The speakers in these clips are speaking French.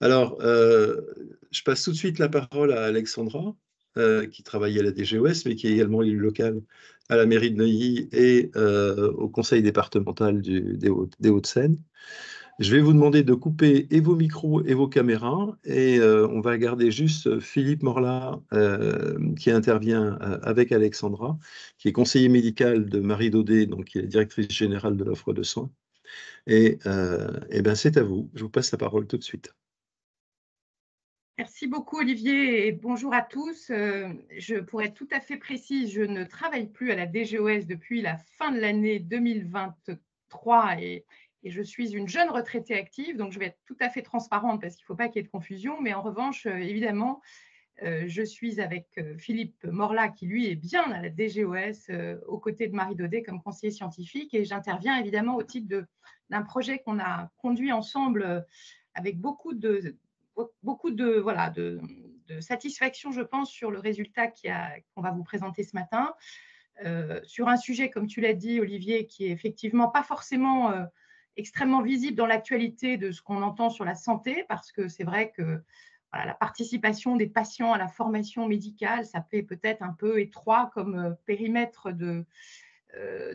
Alors, je passe tout de suite la parole à Alexandra, qui travaille à la DGOS, mais qui est également élue locale à la mairie de Neuilly et au conseil départemental des Hauts-de-Seine. Je vais vous demander de couper et vos micros et vos caméras, et on va garder juste Philippe Morlat, qui intervient avec Alexandra, qui est conseiller médical de Marie Daudet, donc qui est directrice générale de l'offre de soins. Et ben c'est à vous, je vous passe la parole tout de suite. Merci beaucoup Olivier et bonjour à tous. Pour être tout à fait précise, je ne travaille plus à la DGOS depuis la fin de l'année 2023 et je suis une jeune retraitée active, donc je vais être tout à fait transparente parce qu'il ne faut pas qu'il y ait de confusion, mais en revanche, évidemment, je suis avec Philippe Morlat qui, lui, est bien à la DGOS aux côtés de Marie Daudet comme conseiller scientifique et j'interviens évidemment au titre d'un projet qu'on a conduit ensemble avec beaucoup de satisfaction, je pense, sur le résultat qu'on va vous présenter ce matin, sur un sujet, comme tu l'as dit, Olivier, qui est effectivement pas forcément extrêmement visible dans l'actualité de ce qu'on entend sur la santé, parce que c'est vrai que voilà, la participation des patients à la formation médicale, ça fait peut-être un peu étroit comme périmètre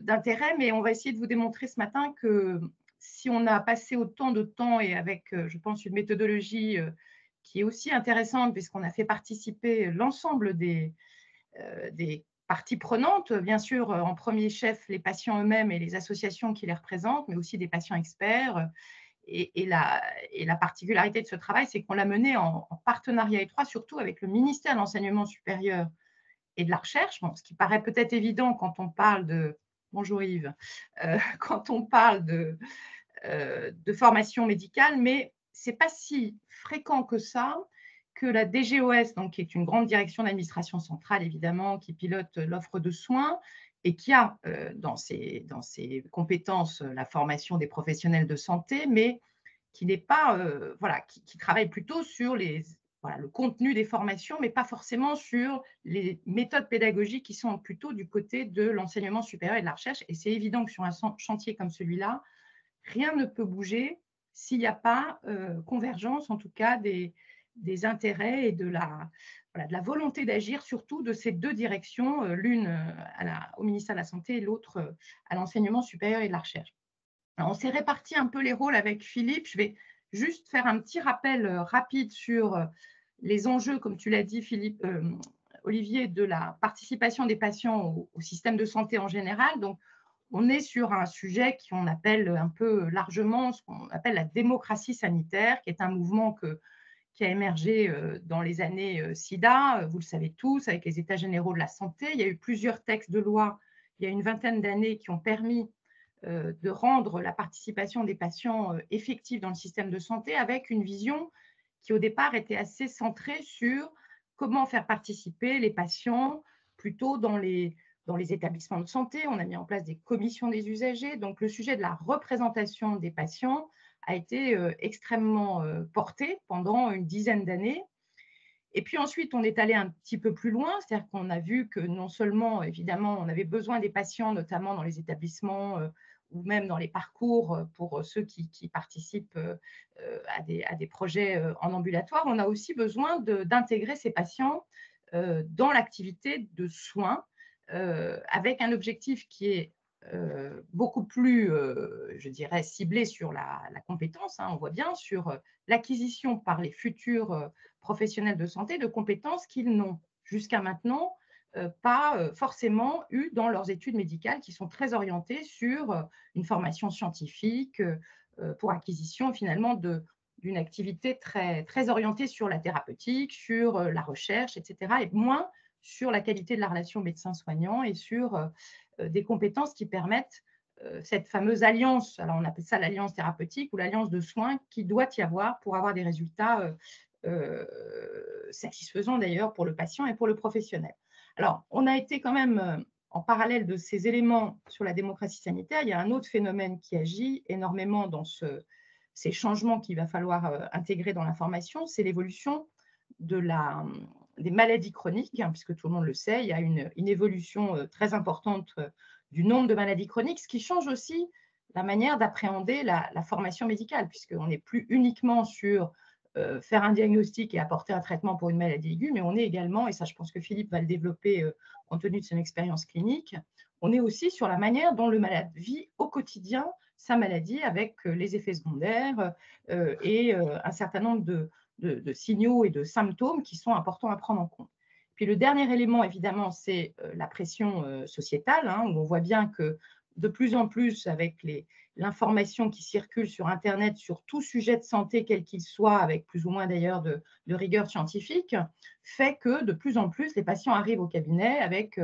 d'intérêt, mais on va essayer de vous démontrer ce matin que si on a passé autant de temps et avec, je pense, une méthodologie qui est aussi intéressante puisqu'on a fait participer l'ensemble des parties prenantes, bien sûr, en premier chef, les patients eux-mêmes et les associations qui les représentent, mais aussi des patients experts. Et la particularité de ce travail, c'est qu'on l'a mené en partenariat étroit, surtout avec le ministère de l'Enseignement supérieur et de la Recherche, bon, ce qui paraît peut-être évident quand on parle de… Bonjour Yves. Quand on parle de formation médicale, mais ce n'est pas si fréquent que ça que la DGOS, donc, qui est une grande direction d'administration centrale, évidemment, qui pilote l'offre de soins et qui a dans ses compétences la formation des professionnels de santé, mais qui n'est pas, qui travaille plutôt sur le contenu des formations, mais pas forcément sur les méthodes pédagogiques qui sont plutôt du côté de l'enseignement supérieur et de la recherche. Et c'est évident que sur un chantier comme celui-là, rien ne peut bouger s'il n'y a pas convergence, en tout cas, des intérêts et de la volonté d'agir, surtout de ces deux directions, l'une au ministère de la Santé et l'autre à l'enseignement supérieur et de la recherche. Alors, on s'est réparti un peu les rôles avec Philippe. Je vais juste faire un petit rappel rapide sur les enjeux, comme tu l'as dit, Philippe, Olivier, de la participation des patients au système de santé en général. Donc, on est sur un sujet qu'on appelle un peu largement, ce qu'on appelle la démocratie sanitaire, qui est un mouvement qui a émergé dans les années SIDA, vous le savez tous, avec les états généraux de la santé. Il y a eu plusieurs textes de loi, il y a une vingtaine d'années, qui ont permis de rendre la participation des patients effective dans le système de santé avec une vision qui, au départ, était assez centrée sur comment faire participer les patients plutôt dans les établissements de santé. On a mis en place des commissions des usagers. Donc, le sujet de la représentation des patients a été extrêmement porté pendant une dizaine d'années. Et puis ensuite, on est allé un petit peu plus loin, c'est-à-dire qu'on a vu que non seulement, évidemment, on avait besoin des patients, notamment dans les établissements ou même dans les parcours pour ceux qui participent à des projets en ambulatoire, on a aussi besoin d'intégrer ces patients dans l'activité de soins avec un objectif qui est beaucoup plus, je dirais, ciblé sur la compétence, hein, on voit bien, sur l'acquisition par les futurs professionnels de santé de compétences qu'ils n'ont jusqu'à maintenant pas forcément eu dans leurs études médicales, qui sont très orientées sur une formation scientifique pour acquisition finalement d'une activité très, très orientée sur la thérapeutique, sur la recherche, etc., et moins sur la qualité de la relation médecin-soignant et sur des compétences qui permettent cette fameuse alliance, alors on appelle ça l'alliance thérapeutique ou l'alliance de soins qui doit y avoir pour avoir des résultats satisfaisants d'ailleurs pour le patient et pour le professionnel. Alors, on a été quand même, en parallèle de ces éléments sur la démocratie sanitaire, il y a un autre phénomène qui agit énormément dans ces changements qu'il va falloir intégrer dans la formation, c'est l'évolution des maladies chroniques, hein, puisque tout le monde le sait, il y a une évolution très importante du nombre de maladies chroniques, ce qui change aussi la manière d'appréhender la formation médicale, puisqu'on n'est plus uniquement sur faire un diagnostic et apporter un traitement pour une maladie aiguë, mais on est également, et ça je pense que Philippe va le développer compte tenu de son expérience clinique, on est aussi sur la manière dont le malade vit au quotidien sa maladie avec les effets secondaires et un certain nombre de signaux et de symptômes qui sont importants à prendre en compte. Puis le dernier élément, évidemment, c'est la pression sociétale, hein, où on voit bien que de plus en plus, avec l'information qui circule sur Internet sur tout sujet de santé, quel qu'il soit, avec plus ou moins d'ailleurs de rigueur scientifique, fait que de plus en plus, les patients arrivent au cabinet avec…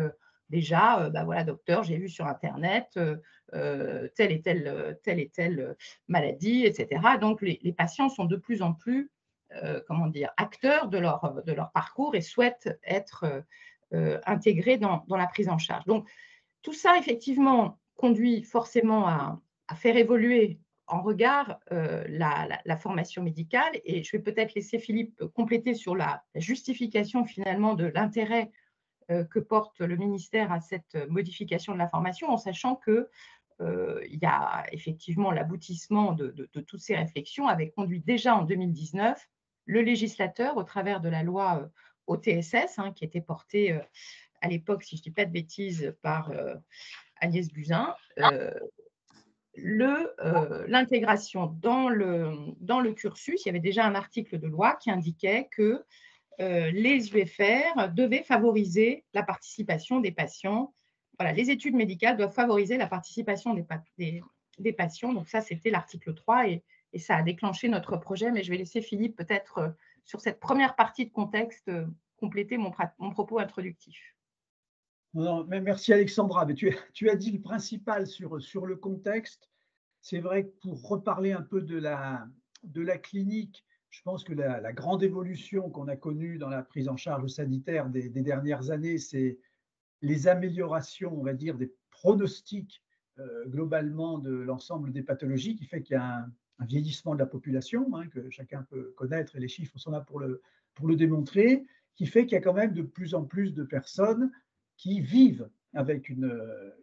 Déjà, ben voilà, docteur, j'ai vu sur Internet telle et telle maladie, etc. Donc, les patients sont de plus en plus, comment dire, acteurs de leur parcours et souhaitent être intégrés dans la prise en charge. Donc, tout ça, effectivement, conduit forcément à faire évoluer en regard la formation médicale. Et je vais peut-être laisser Philippe compléter sur la justification, finalement, de l'intérêt que porte le ministère à cette modification de la formation, en sachant qu'il y a effectivement l'aboutissement de toutes ces réflexions avait conduit déjà en 2019 le législateur au travers de la loi OTSS, hein, qui était portée à l'époque, si je ne dis pas de bêtises, par Agnès Buzyn, l'intégration dans le cursus. Il y avait déjà un article de loi qui indiquait que les UFR devaient favoriser la participation des patients. Voilà, les études médicales doivent favoriser la participation des patients. Donc ça, c'était l'article 3 et ça a déclenché notre projet. Mais je vais laisser Philippe peut-être sur cette première partie de contexte compléter mon propos introductif. Non, mais merci Alexandra. Mais tu as dit le principal sur le contexte. C'est vrai que pour reparler un peu de la clinique, je pense que la grande évolution qu'on a connue dans la prise en charge sanitaire des dernières années, c'est les améliorations, on va dire, des pronostics globalement de l'ensemble des pathologies, qui fait qu'il y a un vieillissement de la population, hein, que chacun peut connaître, et les chiffres sont là pour le démontrer, qui fait qu'il y a quand même de plus en plus de personnes qui vivent avec une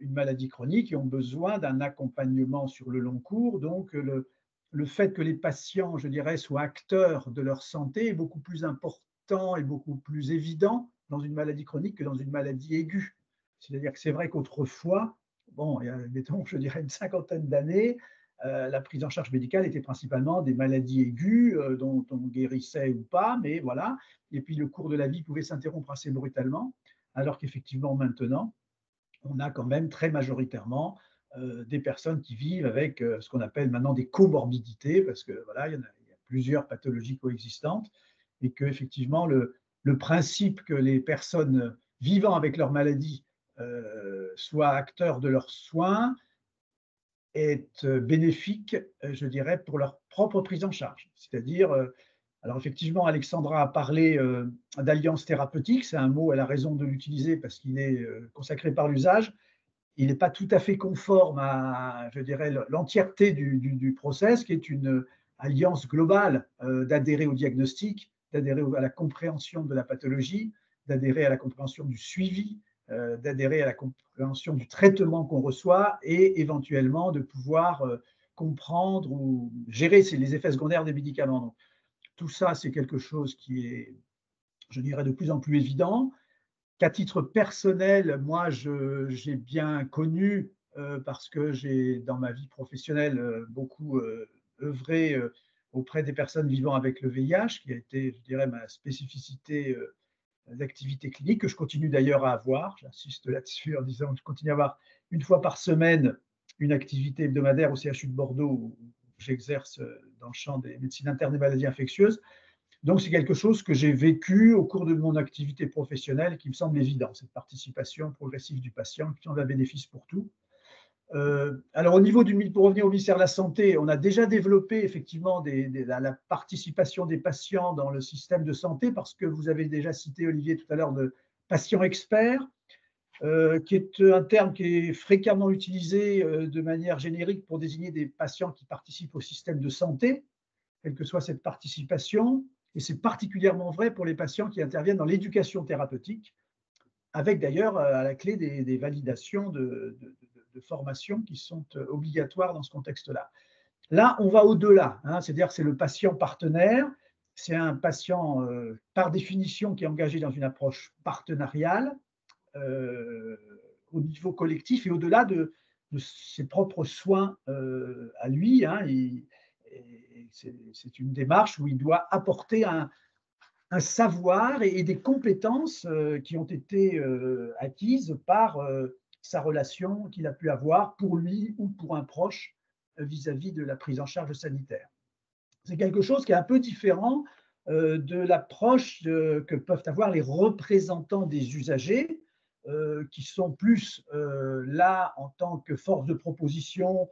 maladie chronique et ont besoin d'un accompagnement sur le long cours. Donc, le fait que les patients, je dirais, soient acteurs de leur santé est beaucoup plus important et beaucoup plus évident dans une maladie chronique que dans une maladie aiguë. C'est-à-dire que c'est vrai qu'autrefois, bon, il y a, mettons, je dirais, une cinquantaine d'années, la prise en charge médicale était principalement des maladies aiguës dont on guérissait ou pas, mais voilà. Et puis le cours de la vie pouvait s'interrompre assez brutalement, alors qu'effectivement maintenant, on a quand même très majoritairement des personnes qui vivent avec ce qu'on appelle maintenant des comorbidités, parce que voilà, il y a plusieurs pathologies coexistantes, et que effectivement le principe que les personnes vivant avec leur maladie soient acteurs de leurs soins est bénéfique, je dirais, pour leur propre prise en charge. C'est-à-dire, alors effectivement, Alexandra a parlé d'alliance thérapeutique, c'est un mot, elle a raison de l'utiliser parce qu'il est consacré par l'usage. Il n'est pas tout à fait conforme à, je dirais, l'entièreté du process, qui est une alliance globale d'adhérer au diagnostic, d'adhérer à la compréhension de la pathologie, d'adhérer à la compréhension du suivi, d'adhérer à la compréhension du traitement qu'on reçoit et éventuellement de pouvoir comprendre ou gérer les effets secondaires des médicaments. Donc, tout ça, c'est quelque chose qui est, je dirais, de plus en plus évident. Qu'à titre personnel, moi, j'ai bien connu, parce que j'ai, dans ma vie professionnelle, beaucoup œuvré auprès des personnes vivant avec le VIH, qui a été, je dirais, ma spécificité d'activité clinique, que je continue d'ailleurs à avoir. J'insiste là-dessus en disant que je continue à avoir une fois par semaine une activité hebdomadaire au CHU de Bordeaux, où j'exerce dans le champ des médecines internes et maladies infectieuses. Donc, c'est quelque chose que j'ai vécu au cours de mon activité professionnelle qui me semble évident, cette participation progressive du patient qui en a bénéfice pour tout. Alors, pour revenir au ministère de la Santé, on a déjà développé effectivement la participation des patients dans le système de santé, parce que vous avez déjà cité, Olivier, tout à l'heure, de patient expert, qui est un terme qui est fréquemment utilisé de manière générique pour désigner des patients qui participent au système de santé, quelle que soit cette participation. Et c'est particulièrement vrai pour les patients qui interviennent dans l'éducation thérapeutique, avec d'ailleurs à la clé des validations de formation qui sont obligatoires dans ce contexte-là. Là, on va au-delà, hein, c'est-à-dire c'est le patient partenaire c'est un patient, par définition, qui est engagé dans une approche partenariale au niveau collectif et au-delà de ses propres soins à lui. Hein, et c'est une démarche où il doit apporter un savoir et des compétences qui ont été acquises par sa relation qu'il a pu avoir pour lui ou pour un proche vis-à-vis de la prise en charge sanitaire. C'est quelque chose qui est un peu différent de l'approche que peuvent avoir les représentants des usagers qui sont plus là en tant que force de proposition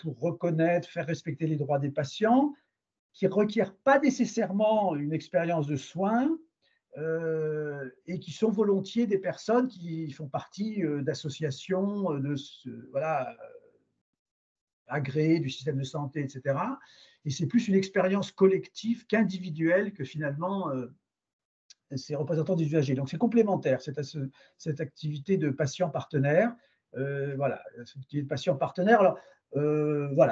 pour reconnaître, faire respecter les droits des patients, qui ne requièrent pas nécessairement une expérience de soins et qui sont volontiers des personnes qui font partie d'associations agréées du système de santé, etc. Et c'est plus une expérience collective qu'individuelle que finalement ces représentants des usagers. Donc c'est complémentaire, cette activité de patient partenaire. Alors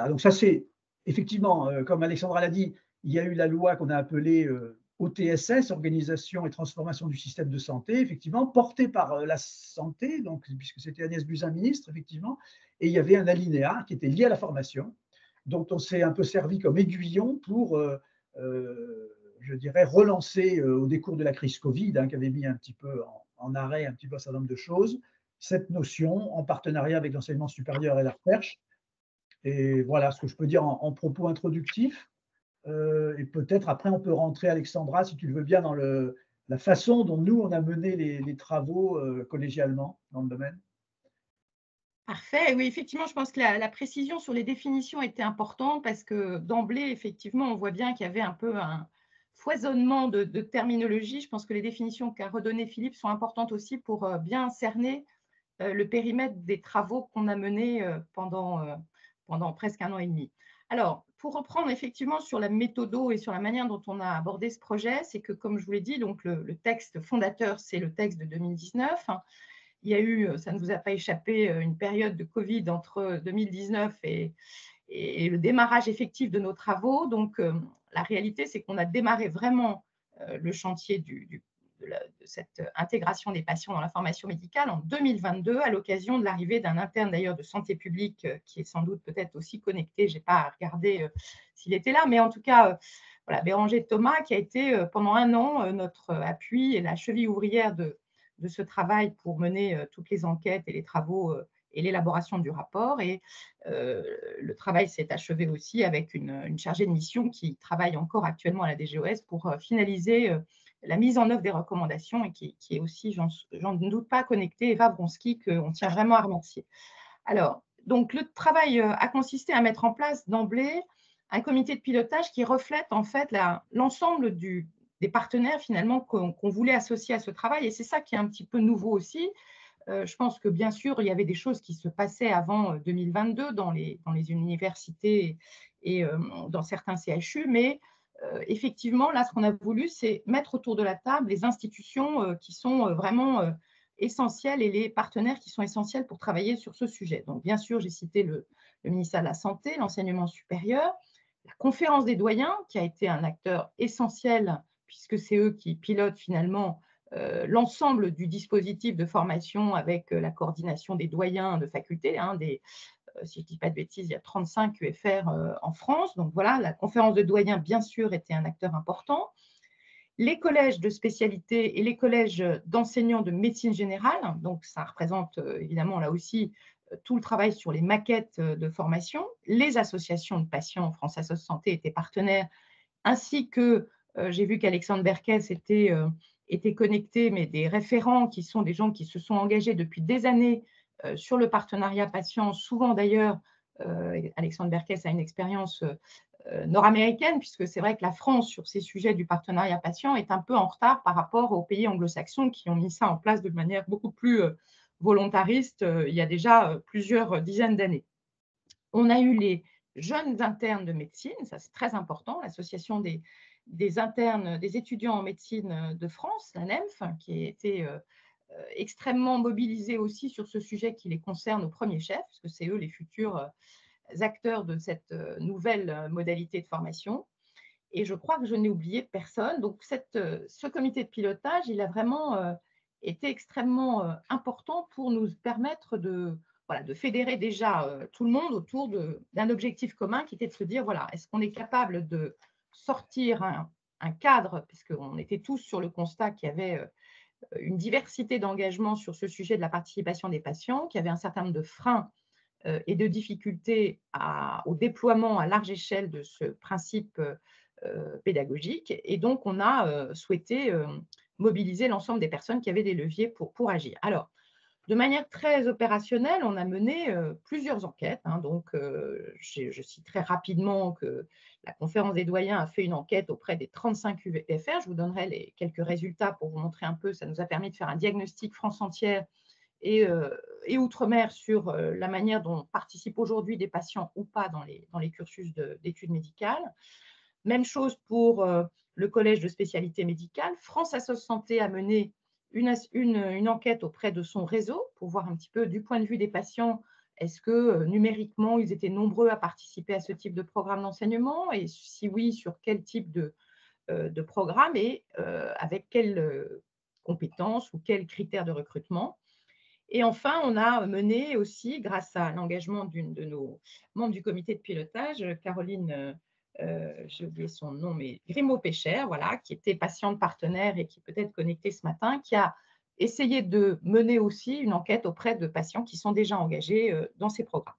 donc ça c'est effectivement, comme Alexandra l'a dit, il y a eu la loi qu'on a appelée OTSS, Organisation et Transformation du Système de Santé, effectivement, portée par la santé, donc, puisque c'était Agnès Buzyn ministre, effectivement, et il y avait un alinéa qui était lié à la formation, dont on s'est un peu servi comme aiguillon pour, je dirais, relancer au décours de la crise Covid, hein, qui avait mis un petit peu en arrêt un petit peu un certain nombre de choses, cette notion en partenariat avec l'enseignement supérieur et la recherche. Et voilà ce que je peux dire en propos introductif. Et peut-être après, on peut rentrer, Alexandra, si tu le veux bien, dans la façon dont nous, on a mené les travaux collégialement dans le domaine. Parfait. Oui, effectivement, je pense que la précision sur les définitions était importante parce que d'emblée, effectivement, on voit bien qu'il y avait un peu un foisonnement de terminologie. Je pense que les définitions qu'a redonnées Philippe sont importantes aussi pour bien cerner le périmètre des travaux qu'on a menés pendant presque 1 an et demi. Alors, pour reprendre effectivement sur la méthodo et sur la manière dont on a abordé ce projet, c'est que, comme je vous l'ai dit, donc le texte fondateur, c'est le texte de 2019. Il y a eu, ça ne vous a pas échappé, une période de Covid entre 2019 et le démarrage effectif de nos travaux. Donc, la réalité, c'est qu'on a démarré vraiment le chantier de cette intégration des patients dans la formation médicale en 2022, à l'occasion de l'arrivée d'un interne d'ailleurs de santé publique qui est sans doute peut-être aussi connecté, je n'ai pas regardé s'il était là, mais en tout cas, voilà, Bérangère Thomas qui a été pendant 1 an notre appui et la cheville ouvrière de ce travail pour mener toutes les enquêtes et les travaux et l'élaboration du rapport. Et le travail s'est achevé aussi avec une chargée de mission qui travaille encore actuellement à la DGOS pour finaliser la mise en œuvre des recommandations et qui est aussi, j'en doute pas, connectée, Eva Bronsky, qu'on tient vraiment à remercier. Alors, donc le travail a consisté à mettre en place d'emblée un comité de pilotage qui reflète en fait l'ensemble des partenaires finalement qu'on voulait associer à ce travail. Et c'est ça qui est un petit peu nouveau aussi. Je pense que bien sûr, il y avait des choses qui se passaient avant 2022 dans les universités et dans certains CHU, mais effectivement, là, ce qu'on a voulu, c'est mettre autour de la table les institutions qui sont vraiment essentielles et les partenaires qui sont essentiels pour travailler sur ce sujet. Donc, bien sûr, j'ai cité le ministère de la Santé, l'enseignement supérieur, la conférence des doyens, qui a été un acteur essentiel, puisque c'est eux qui pilotent finalement l'ensemble du dispositif de formation avec la coordination des doyens de facultés, hein, si je ne dis pas de bêtises, il y a 35 UFR en France. Donc voilà, la conférence de doyens, bien sûr, était un acteur important. Les collèges de spécialité et les collèges d'enseignants de médecine générale, donc ça représente évidemment là aussi tout le travail sur les maquettes de formation. Les associations de patients, France Assos Santé étaient partenaires, ainsi que j'ai vu qu'Alexandre Berquet était connecté, mais des référents qui sont des gens qui se sont engagés depuis des années sur le partenariat patient, souvent d'ailleurs, Alexandre Berquet a une expérience nord-américaine, puisque c'est vrai que la France, sur ces sujets du partenariat patient, est un peu en retard par rapport aux pays anglo-saxons qui ont mis ça en place de manière beaucoup plus volontariste il y a déjà plusieurs dizaines d'années. On a eu les jeunes internes de médecine, ça c'est très important, l'association des internes, des étudiants en médecine de France, la NEMF, qui a été extrêmement mobilisés aussi sur ce sujet qui les concerne au premier chef, parce que c'est eux les futurs acteurs de cette nouvelle modalité de formation. Et je crois que je n'ai oublié personne. Donc, ce comité de pilotage, il a vraiment été extrêmement important pour nous permettre de fédérer déjà tout le monde autour d'un objectif commun qui était de se dire, voilà, est-ce qu'on est capable de sortir un cadre, puisqu'on était tous sur le constat qu'il y avait une diversité d'engagements sur ce sujet de la participation des patients, qu'il y avait un certain nombre de freins et de difficultés au déploiement à large échelle de ce principe pédagogique. Et donc, on a souhaité mobiliser l'ensemble des personnes qui avaient des leviers pour agir. Alors, de manière très opérationnelle, on a mené plusieurs enquêtes. Je citerai rapidement que la conférence des doyens a fait une enquête auprès des 35 UFR. Je vous donnerai quelques résultats pour vous montrer un peu. Ça nous a permis de faire un diagnostic France entière et outre-mer sur la manière dont participent aujourd'hui des patients ou pas dans les cursus d'études médicales. Même chose pour le collège de spécialité médicale. France Assos Santé a mené une enquête auprès de son réseau pour voir un petit peu du point de vue des patients, est-ce que numériquement, ils étaient nombreux à participer à ce type de programme d'enseignement et si oui, sur quel type de programme et avec quelles compétences ou quels critères de recrutement. Et enfin, on a mené aussi, grâce à l'engagement d'une de nos membres du comité de pilotage, Caroline, j'ai oublié son nom, mais Grimaud-Pécher, voilà, qui était patiente partenaire et qui peut être connectée ce matin, qui a essayé de mener aussi une enquête auprès de patients qui sont déjà engagés dans ces programmes.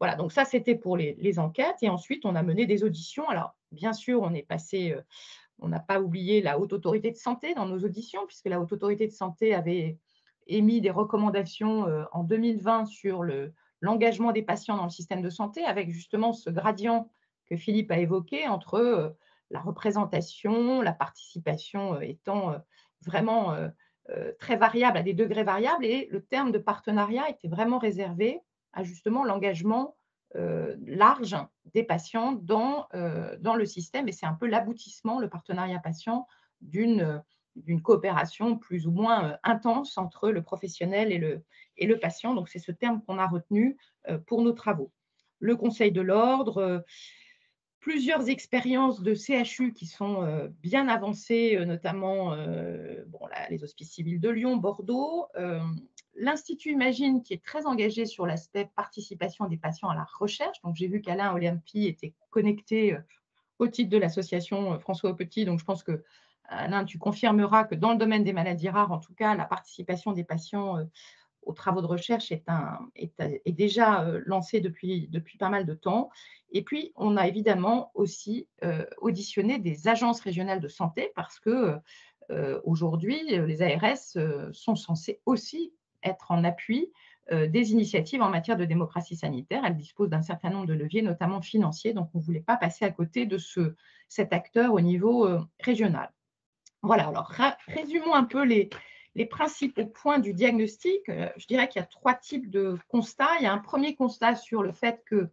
Voilà, donc ça, c'était pour les enquêtes. Et ensuite, on a mené des auditions. Alors, bien sûr, on n'a pas oublié la Haute Autorité de Santé dans nos auditions, puisque la Haute Autorité de Santé avait émis des recommandations en 2020 sur l'engagement des patients dans le système de santé, avec justement ce gradient que Philippe a évoqué entre la représentation, la participation étant vraiment très variable, à des degrés variables, et le terme de partenariat était vraiment réservé à justement l'engagement large des patients dans le système, et c'est un peu l'aboutissement, le partenariat patient, d'une coopération plus ou moins intense entre le professionnel et le patient. Donc, c'est ce terme qu'on a retenu pour nos travaux. Le Conseil de l'Ordre, plusieurs expériences de CHU qui sont bien avancées, notamment les Hospices Civils de Lyon, Bordeaux, l'Institut Imagine qui est très engagé sur l'aspect participation des patients à la recherche. Donc, j'ai vu qu'Alain Olympi était connecté au titre de l'association François Aupetit. Donc, je pense que, Alain, tu confirmeras que dans le domaine des maladies rares, en tout cas, la participation des patients aux travaux de recherche est déjà lancée depuis pas mal de temps. Et puis, on a évidemment aussi auditionné des agences régionales de santé parce que aujourd'hui, les ARS sont censées aussi être en appui des initiatives en matière de démocratie sanitaire. Elles disposent d'un certain nombre de leviers, notamment financiers, donc on ne voulait pas passer à côté de cet acteur au niveau régional. Voilà, alors résumons un peu les principaux points du diagnostic. Je dirais qu'il y a trois types de constats. Il y a un premier constat sur le fait qu'il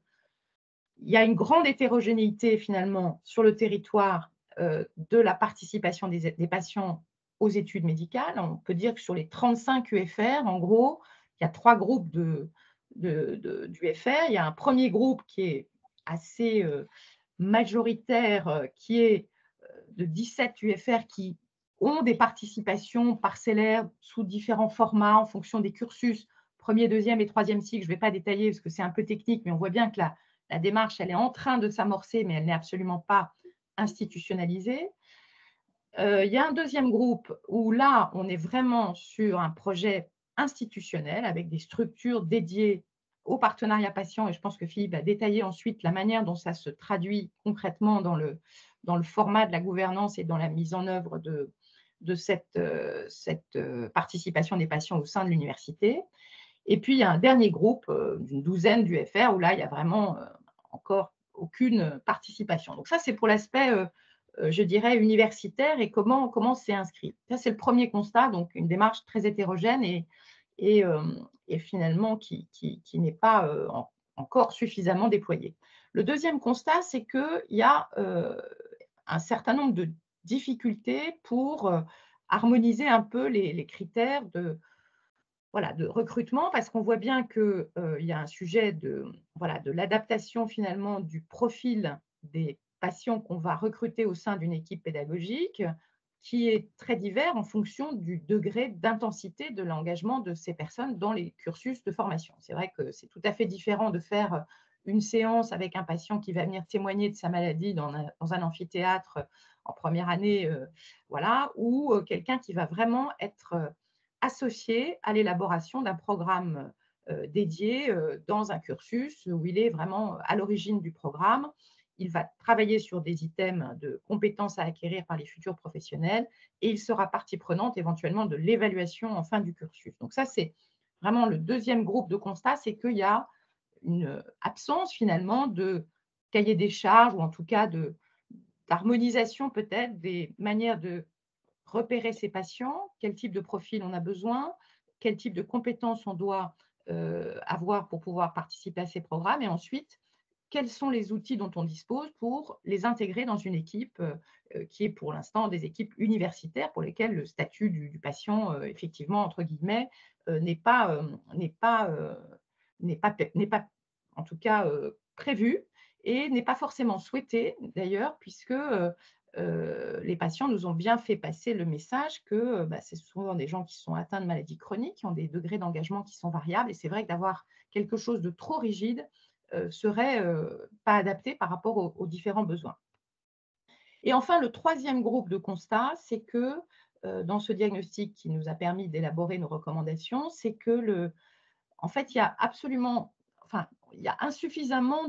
y a une grande hétérogénéité finalement sur le territoire de la participation des patients aux études médicales. On peut dire que sur les 35 UFR, en gros, il y a trois groupes d'UFR. Il y a un premier groupe qui est assez majoritaire, qui est de 17 UFR qui ont des participations parcellaires sous différents formats en fonction des cursus, premier, deuxième et troisième cycle. Je ne vais pas détailler parce que c'est un peu technique, mais on voit bien que la démarche, elle est en train de s'amorcer, mais elle n'est absolument pas institutionnalisée. Il y a un deuxième groupe où là, on est vraiment sur un projet institutionnel avec des structures dédiées au partenariat patient, et je pense que Philippe a détaillé ensuite la manière dont ça se traduit concrètement dans le format de la gouvernance et dans la mise en œuvre de cette participation des patients au sein de l'université. Et puis, il y a un dernier groupe d'une douzaine d'UFR où là, il n'y a vraiment encore aucune participation. Donc ça, c'est pour l'aspect, je dirais, universitaire et comment c'est inscrit. Ça, c'est le premier constat, donc une démarche très hétérogène et finalement qui n'est pas encore suffisamment déployée. Le deuxième constat, c'est qu'il y a un certain nombre de difficultés pour harmoniser un peu les critères de recrutement, parce qu'on voit bien qu'il y a un sujet de l'adaptation finalement du profil des patients qu'on va recruter au sein d'une équipe pédagogique qui est très divers en fonction du degré d'intensité de l'engagement de ces personnes dans les cursus de formation. C'est vrai que c'est tout à fait différent de faire une séance avec un patient qui va venir témoigner de sa maladie dans un amphithéâtre en première année, voilà, ou quelqu'un qui va vraiment être associé à l'élaboration d'un programme dédié dans un cursus où il est vraiment à l'origine du programme. Il va travailler sur des items de compétences à acquérir par les futurs professionnels et il sera partie prenante éventuellement de l'évaluation en fin du cursus. Donc ça, c'est vraiment le deuxième groupe de constats, c'est qu'il y a une absence finalement de cahier des charges ou en tout cas d'harmonisation peut-être des manières de repérer ces patients, quel type de profil on a besoin, quel type de compétences on doit avoir pour pouvoir participer à ces programmes et ensuite, quels sont les outils dont on dispose pour les intégrer dans une équipe qui est pour l'instant des équipes universitaires pour lesquelles le statut du patient, effectivement, entre guillemets, n'est pas en tout cas prévu et n'est pas forcément souhaité d'ailleurs puisque les patients nous ont bien fait passer le message que c'est souvent des gens qui sont atteints de maladies chroniques, qui ont des degrés d'engagement qui sont variables et c'est vrai que d'avoir quelque chose de trop rigide serait pas adapté par rapport aux différents besoins. Et enfin, le troisième groupe de constats, c'est que dans ce diagnostic qui nous a permis d'élaborer nos recommandations, c'est que en fait, il y a absolument, enfin, il y a insuffisamment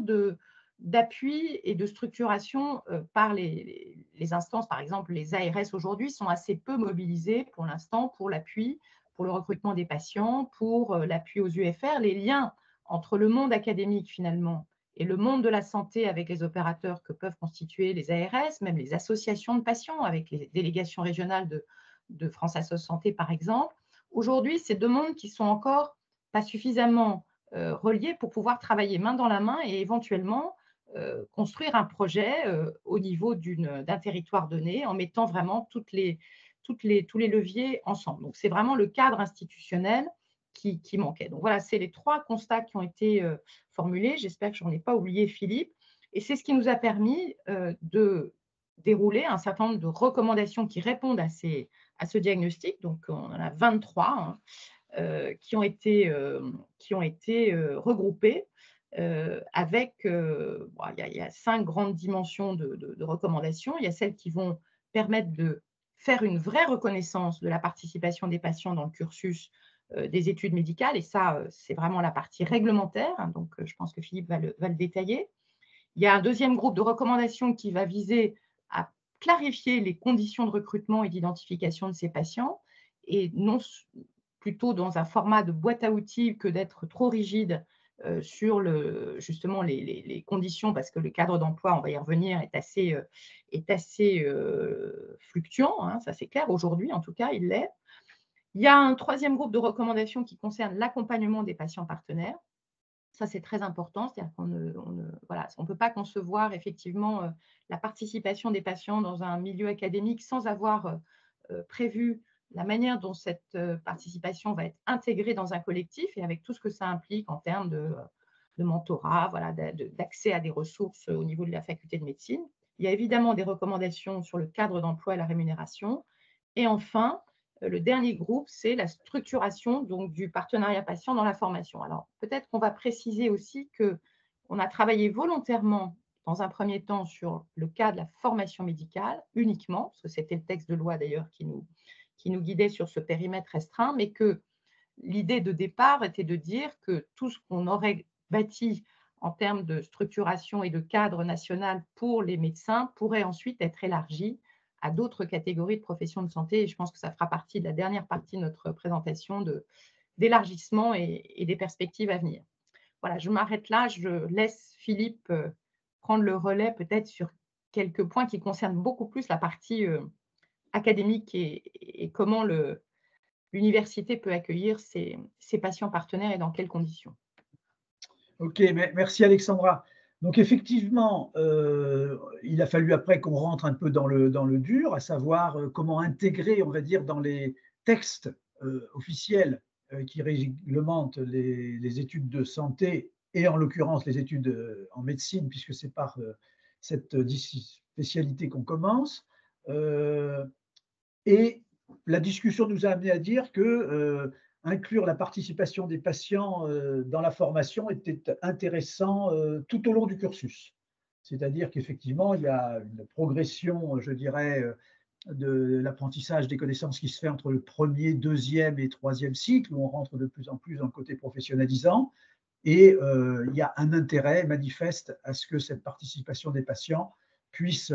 d'appui et de structuration par les instances. Par exemple, les ARS aujourd'hui sont assez peu mobilisées pour l'instant pour l'appui, pour le recrutement des patients, pour l'appui aux UFR, les liens entre le monde académique finalement et le monde de la santé avec les opérateurs que peuvent constituer les ARS, même les associations de patients avec les délégations régionales de France Assos Santé par exemple. Aujourd'hui, c'est deux mondes qui sont encore pas suffisamment reliés pour pouvoir travailler main dans la main et éventuellement construire un projet au niveau d'un territoire donné en mettant vraiment tous les leviers ensemble. Donc, c'est vraiment le cadre institutionnel qui manquait. Donc voilà, c'est les trois constats qui ont été formulés. J'espère que je n'en ai pas oublié Philippe. Et c'est ce qui nous a permis de dérouler un certain nombre de recommandations qui répondent à ce diagnostic. Donc on en a 23 hein, qui ont été regroupées avec, il y a cinq grandes dimensions de recommandations. Il y a celles qui vont permettre de faire une vraie reconnaissance de la participation des patients dans le cursus des études médicales, et ça, c'est vraiment la partie réglementaire, hein, donc je pense que Philippe va le détailler. Il y a un deuxième groupe de recommandations qui va viser à clarifier les conditions de recrutement et d'identification de ces patients, et non plutôt dans un format de boîte à outils que d'être trop rigide sur justement les conditions, parce que le cadre d'emploi, on va y revenir, est assez fluctuant, hein, ça c'est clair, aujourd'hui en tout cas, il l'est. Il y a un troisième groupe de recommandations qui concerne l'accompagnement des patients partenaires. Ça, c'est très important, c'est-à-dire qu'on ne peut pas concevoir effectivement la participation des patients dans un milieu académique sans avoir prévu la manière dont cette participation va être intégrée dans un collectif et avec tout ce que ça implique en termes de mentorat, voilà, d'accès à des ressources au niveau de la faculté de médecine. Il y a évidemment des recommandations sur le cadre d'emploi et la rémunération. Et enfin, le dernier groupe, c'est la structuration donc, du partenariat patient dans la formation. Alors, peut-être qu'on va préciser aussi qu'on a travaillé volontairement, dans un premier temps, sur le cas de la formation médicale uniquement, parce que c'était le texte de loi d'ailleurs qui nous guidait sur ce périmètre restreint, mais que l'idée de départ était de dire que tout ce qu'on aurait bâti en termes de structuration et de cadre national pour les médecins pourrait ensuite être élargi à d'autres catégories de professions de santé. Et je pense que ça fera partie de la dernière partie de notre présentation d'élargissement et des perspectives à venir. Voilà, je m'arrête là. Je laisse Philippe prendre le relais peut-être sur quelques points qui concernent beaucoup plus la partie académique et comment l'université peut accueillir ses patients partenaires et dans quelles conditions. OK, merci Alexandra. Donc effectivement, il a fallu après qu'on rentre un peu dans le dur, à savoir comment intégrer, on va dire, dans les textes officiels qui réglementent les études de santé et en l'occurrence les études en médecine, puisque c'est par cette spécialité qu'on commence. Et la discussion nous a amené à dire que inclure la participation des patients dans la formation était intéressant tout au long du cursus. C'est-à-dire qu'effectivement, il y a une progression, je dirais, de l'apprentissage des connaissances qui se fait entre le premier, deuxième et troisième cycle, où on rentre de plus en plus dans le côté professionnalisant. Et il y a un intérêt manifeste à ce que cette participation des patients puisse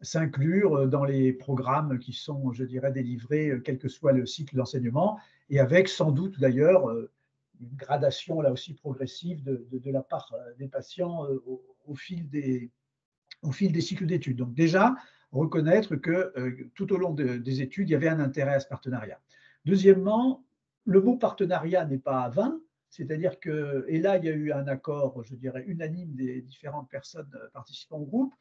s'inclure dans les programmes qui sont, je dirais, délivrés, quel que soit le cycle d'enseignement, et avec sans doute d'ailleurs une gradation là aussi progressive de la part des patients au fil des cycles d'études. Donc déjà, reconnaître que tout au long des études, il y avait un intérêt à ce partenariat. Deuxièmement, le mot partenariat n'est pas vain. C'est-à-dire que, et là, il y a eu un accord, je dirais, unanime des différentes personnes participant au groupe,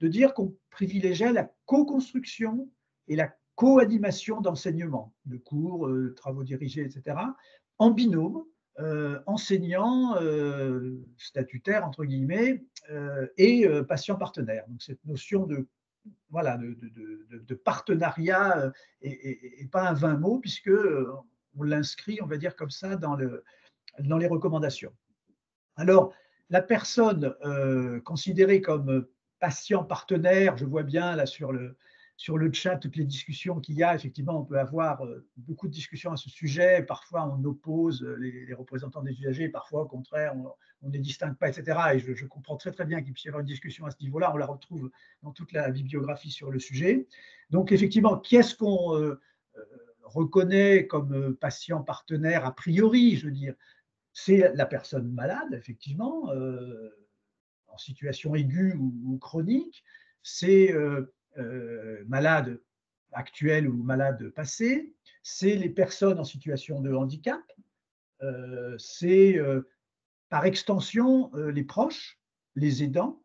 de dire qu'on privilégiait la co-construction et la co-animation d'enseignement, de cours, travaux dirigés, etc., en binôme, enseignants statutaires, entre guillemets, et patients partenaires. Donc, cette notion de, voilà, de partenariat n'est pas un vain mot, puisque on l'inscrit, on va dire comme ça, dans les recommandations. Alors, la personne considérée comme patient partenaire, je vois bien là sur le chat toutes les discussions qu'il y a, effectivement on peut avoir beaucoup de discussions à ce sujet, parfois on oppose les représentants des usagers, parfois au contraire on ne les distingue pas, etc. Et je comprends très bien qu'il puisse y avoir une discussion à ce niveau-là, on la retrouve dans toute la bibliographie sur le sujet. Donc effectivement, qui est-ce qu'on reconnaît comme patient partenaire a priori, je veux dire, c'est la personne malade, effectivement, en situation aiguë ou chronique, c'est malade actuel ou malade passé, c'est les personnes en situation de handicap, c'est par extension les proches, les aidants.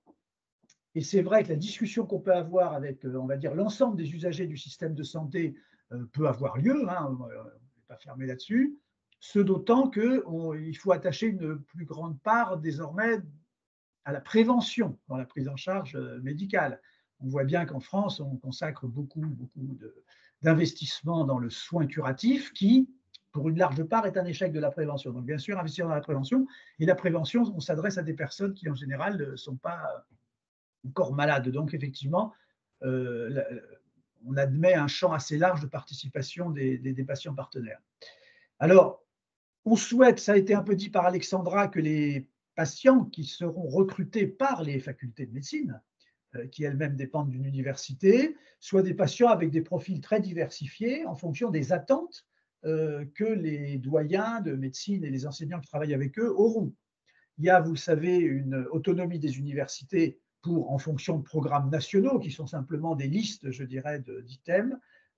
Et c'est vrai que la discussion qu'on peut avoir avec, on va dire, l'ensemble des usagers du système de santé peut avoir lieu, hein, on n'est pas fermé là-dessus, ce d'autant qu'il faut attacher une plus grande part désormais à la prévention dans la prise en charge médicale. On voit bien qu'en France, on consacre beaucoup d'investissements dans le soin curatif qui, pour une large part, est un échec de la prévention. Donc bien sûr, investir dans la prévention, et la prévention, on s'adresse à des personnes qui en général ne sont pas encore malades. Donc effectivement, on admet un champ assez large de participation des patients partenaires. Alors, on souhaite, ça a été un peu dit par Alexandra, que les patients qui seront recrutés par les facultés de médecine, qui elles-mêmes dépendent d'une université, soient des patients avec des profils très diversifiés en fonction des attentes que les doyens de médecine et les enseignants qui travaillent avec eux auront. Il y a, vous le savez, une autonomie des universités en fonction de programmes nationaux, qui sont simplement des listes, je dirais, d'items,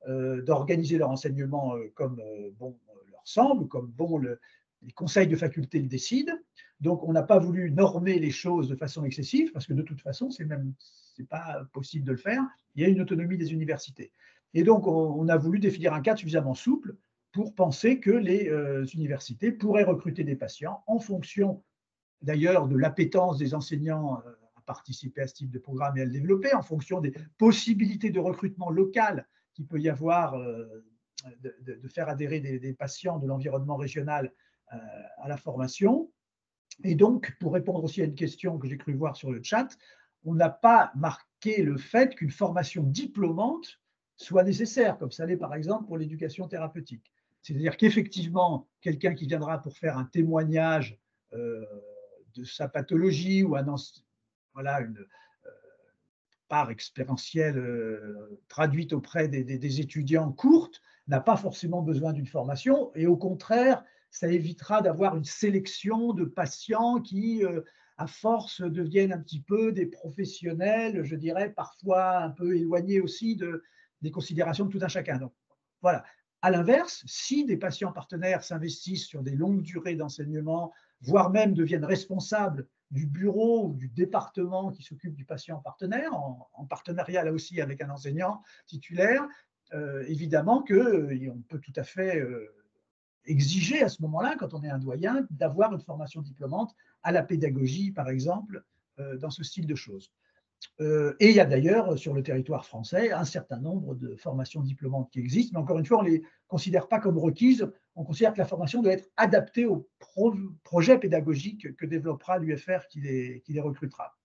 d'organiser leur enseignement comme bon leur semble, comme bon les conseils de faculté le décident. Donc, on n'a pas voulu normer les choses de façon excessive, parce que de toute façon, c'est pas possible de le faire. Il y a une autonomie des universités. Et donc, on a voulu définir un cadre suffisamment souple pour penser que les universités pourraient recruter des patients en fonction, d'ailleurs, de l'appétence des enseignants participer à ce type de programme et à le développer, en fonction des possibilités de recrutement local qu'il peut y avoir, de faire adhérer des patients de l'environnement régional à la formation. Et donc, pour répondre aussi à une question que j'ai cru voir sur le chat, on n'a pas marqué le fait qu'une formation diplômante soit nécessaire, comme ça l'est par exemple pour l'éducation thérapeutique. C'est-à-dire qu'effectivement, quelqu'un qui viendra pour faire un témoignage de sa pathologie ou voilà une part expérientielle traduite auprès des étudiants courte, n'a pas forcément besoin d'une formation et au contraire, ça évitera d'avoir une sélection de patients qui, à force, deviennent un petit peu des professionnels, je dirais, parfois un peu éloignés aussi des considérations de tout un chacun. Donc, voilà. À l'inverse, si des patients partenaires s'investissent sur des longues durées d'enseignement, voire même deviennent responsables du bureau ou du département qui s'occupe du patient partenaire, en partenariat là aussi avec un enseignant titulaire, évidemment qu'on peut tout à fait exiger à ce moment-là, quand on est un doyen, d'avoir une formation diplômante à la pédagogie, par exemple, dans ce style de choses. Et il y a d'ailleurs sur le territoire français un certain nombre de formations diplômantes qui existent, mais encore une fois, on ne les considère pas comme requises, on considère que la formation doit être adaptée au projet pédagogique que développera l'UFR qui les recrutera.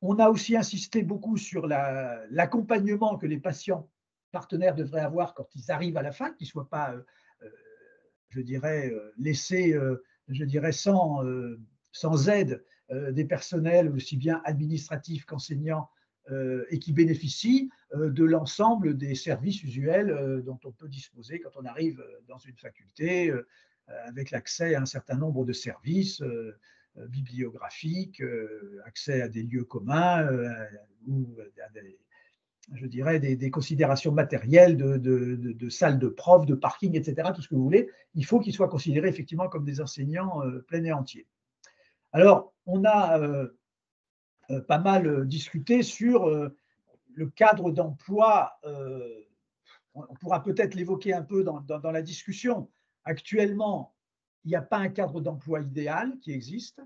On a aussi insisté beaucoup sur l'accompagnement que les patients partenaires devraient avoir quand ils arrivent à la fac, qu'ils ne soient pas, je dirais, laissés, sans aide des personnels aussi bien administratifs qu'enseignants et qui bénéficient de l'ensemble des services usuels dont on peut disposer quand on arrive dans une faculté avec l'accès à un certain nombre de services bibliographiques, accès à des lieux communs ou à des, je dirais, des considérations matérielles de salles de profs, de parking, etc., tout ce que vous voulez. Il faut qu'ils soient considérés effectivement comme des enseignants pleins et entiers. Alors, on a pas mal discuté sur le cadre d'emploi. On pourra peut-être l'évoquer un peu dans la discussion. Actuellement, il n'y a pas un cadre d'emploi idéal qui existe,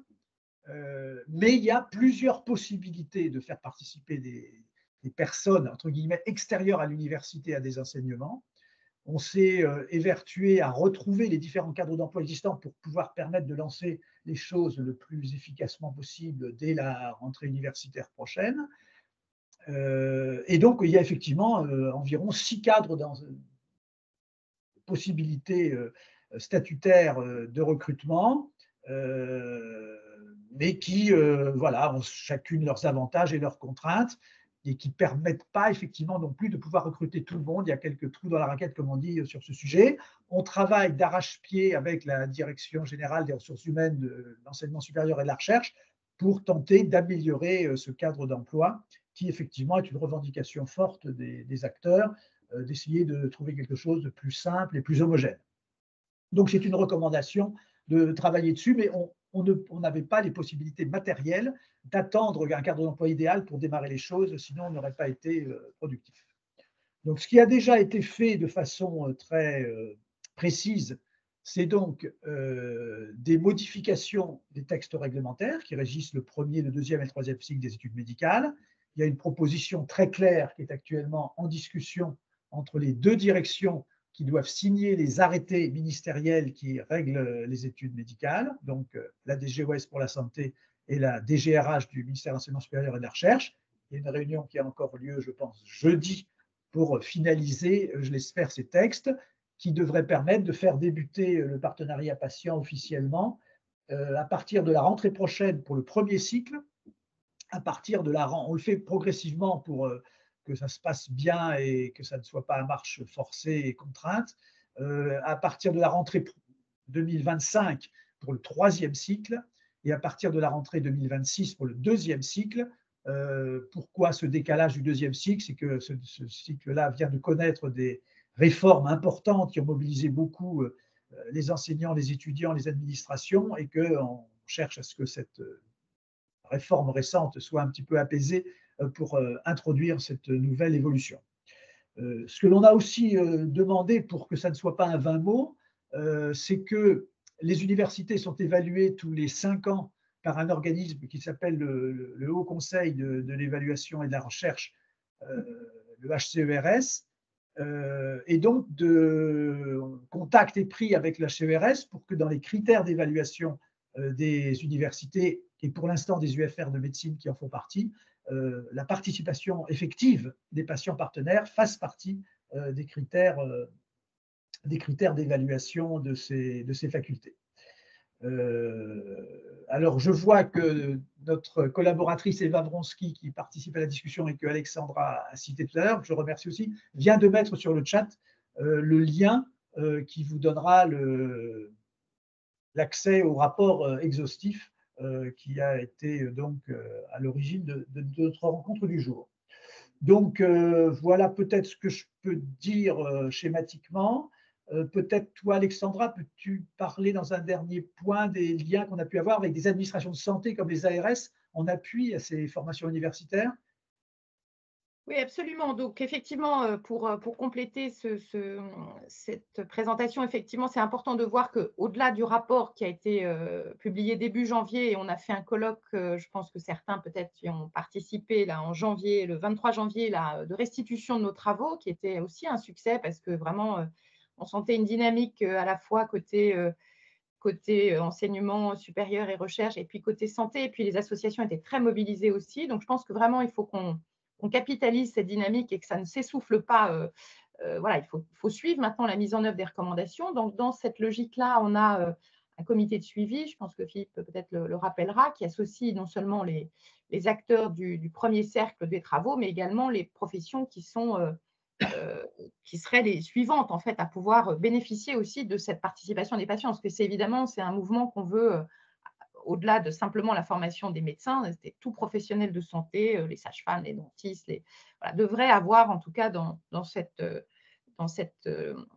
mais il y a plusieurs possibilités de faire participer des personnes, entre guillemets, extérieures à l'université à des enseignements. On s'est évertué à retrouver les différents cadres d'emploi existants pour pouvoir permettre de lancer les choses le plus efficacement possible dès la rentrée universitaire prochaine. Et donc, il y a effectivement environ 6 cadres dans possibilités statutaires de recrutement, mais qui, voilà, ont chacune leurs avantages et leurs contraintes, et qui ne permettent pas effectivement non plus de pouvoir recruter tout le monde. Il y a quelques trous dans la raquette, comme on dit, sur ce sujet. On travaille d'arrache-pied avec la Direction générale des ressources humaines de l'enseignement supérieur et de la recherche pour tenter d'améliorer ce cadre d'emploi qui effectivement est une revendication forte des acteurs, d'essayer de trouver quelque chose de plus simple et plus homogène. Donc c'est une recommandation de travailler dessus, mais on n'avait pas les possibilités matérielles d'attendre un cadre d'emploi idéal pour démarrer les choses, sinon on n'aurait pas été productif. Donc, ce qui a déjà été fait de façon très précise, c'est donc des modifications des textes réglementaires qui régissent le premier, le deuxième et le troisième cycle des études médicales. Il y a une proposition très claire qui est actuellement en discussion entre les deux directions qui doivent signer les arrêtés ministériels qui règlent les études médicales, donc la DGOS pour la santé et la DGRH du ministère de l'Enseignement supérieur et de la recherche. Il y a une réunion qui a encore lieu, je pense, jeudi, pour finaliser, je l'espère, ces textes qui devraient permettre de faire débuter le partenariat patient officiellement à partir de la rentrée prochaine pour le premier cycle, à partir de on le fait progressivement pour que ça se passe bien et que ça ne soit pas à marche forcée et contrainte, à partir de la rentrée 2025 pour le troisième cycle et à partir de la rentrée 2026 pour le deuxième cycle. Pourquoi ce décalage du deuxième cycle? C'est que ce cycle-là vient de connaître des réformes importantes qui ont mobilisé beaucoup les enseignants, les étudiants, les administrations et qu'on cherche à ce que cette réforme récente soit un petit peu apaisée pour introduire cette nouvelle évolution. Ce que l'on a aussi demandé pour que ça ne soit pas un vain mot, c'est que les universités sont évaluées tous les 5 ans par un organisme qui s'appelle le Haut Conseil de l'évaluation et de la recherche, le HCERES, et donc contact est pris avec le HCERES pour que dans les critères d'évaluation des universités et pour l'instant des UFR de médecine qui en font partie, la participation effective des patients partenaires fasse partie des critères d'évaluation de ces facultés. Alors, je vois que notre collaboratrice Eva Bronsky, qui participe à la discussion et que Alexandra a cité tout à l'heure, je remercie aussi, vient de mettre sur le chat le lien qui vous donnera l'accès au rapport exhaustif qui a été donc à l'origine de notre rencontre du jour. Donc voilà peut-être ce que je peux dire schématiquement. Peut-être toi, Alexandra, peux-tu parler dans un dernier point des liens qu'on a pu avoir avec des administrations de santé comme les ARS en appui à ces formations universitaires? Oui, absolument. Donc, effectivement, pour compléter cette présentation, effectivement, c'est important de voir qu'au-delà du rapport qui a été publié début janvier, et on a fait un colloque, je pense que certains peut-être y ont participé là, en janvier, le 23 janvier, là, de restitution de nos travaux, qui était aussi un succès parce que vraiment, on sentait une dynamique à la fois côté enseignement supérieur et recherche, et puis côté santé, et puis les associations étaient très mobilisées aussi. Donc, je pense que vraiment, il faut qu'on capitalise cette dynamique et que ça ne s'essouffle pas. Voilà, il faut suivre maintenant la mise en œuvre des recommandations. Donc, dans cette logique-là, on a un comité de suivi, je pense que Philippe peut-être le rappellera, qui associe non seulement les acteurs du premier cercle des travaux, mais également les professions qui seraient les suivantes en fait, à pouvoir bénéficier aussi de cette participation des patients. Parce que c'est évidemment, c'est un mouvement qu'on veut… Au-delà de simplement la formation des médecins, tout professionnel de santé, les sages-femmes, les dentistes, voilà, devraient avoir en tout cas dans cette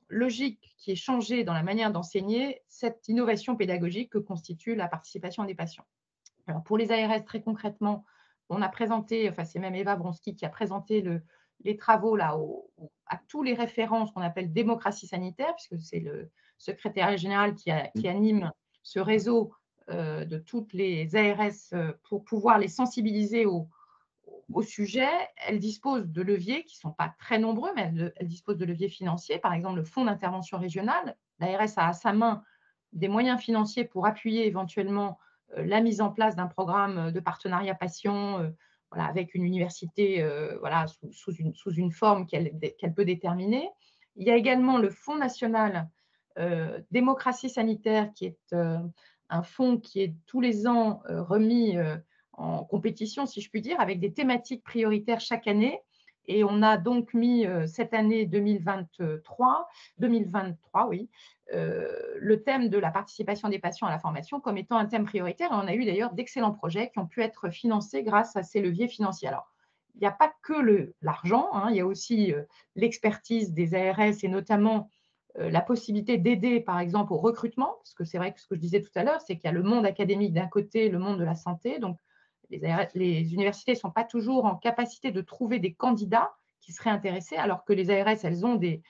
logique qui est changée dans la manière d'enseigner, cette innovation pédagogique que constitue la participation des patients. Alors pour les ARS, très concrètement, on a présenté, enfin c'est même Eva Bronsky qui a présenté les travaux là, à tous les référents, ce qu'on appelle démocratie sanitaire, puisque c'est le secrétaire général qui anime ce réseau de toutes les ARS pour pouvoir les sensibiliser au sujet. Elles disposent de leviers qui ne sont pas très nombreux, mais elles disposent de leviers financiers. Par exemple, le fonds d'intervention régional, l'ARS a à sa main des moyens financiers pour appuyer éventuellement la mise en place d'un programme de partenariat patient voilà, avec une université voilà, sous une forme qu'elle peut déterminer. Il y a également le fonds national démocratie sanitaire qui est… un fonds qui est tous les ans remis en compétition, si je puis dire, avec des thématiques prioritaires chaque année. Et on a donc mis cette année 2023, oui, le thème de la participation des patients à la formation comme étant un thème prioritaire. Et on a eu d'ailleurs d'excellents projets qui ont pu être financés grâce à ces leviers financiers. Alors, il n'y a pas que l'argent, hein, il y a aussi l'expertise des ARS et notamment la possibilité d'aider, par exemple, au recrutement, parce que c'est vrai que ce que je disais tout à l'heure, c'est qu'il y a le monde académique d'un côté, le monde de la santé. Donc, les universités ne sont pas toujours en capacité de trouver des candidats qui seraient intéressés, alors que les ARS, elles ont des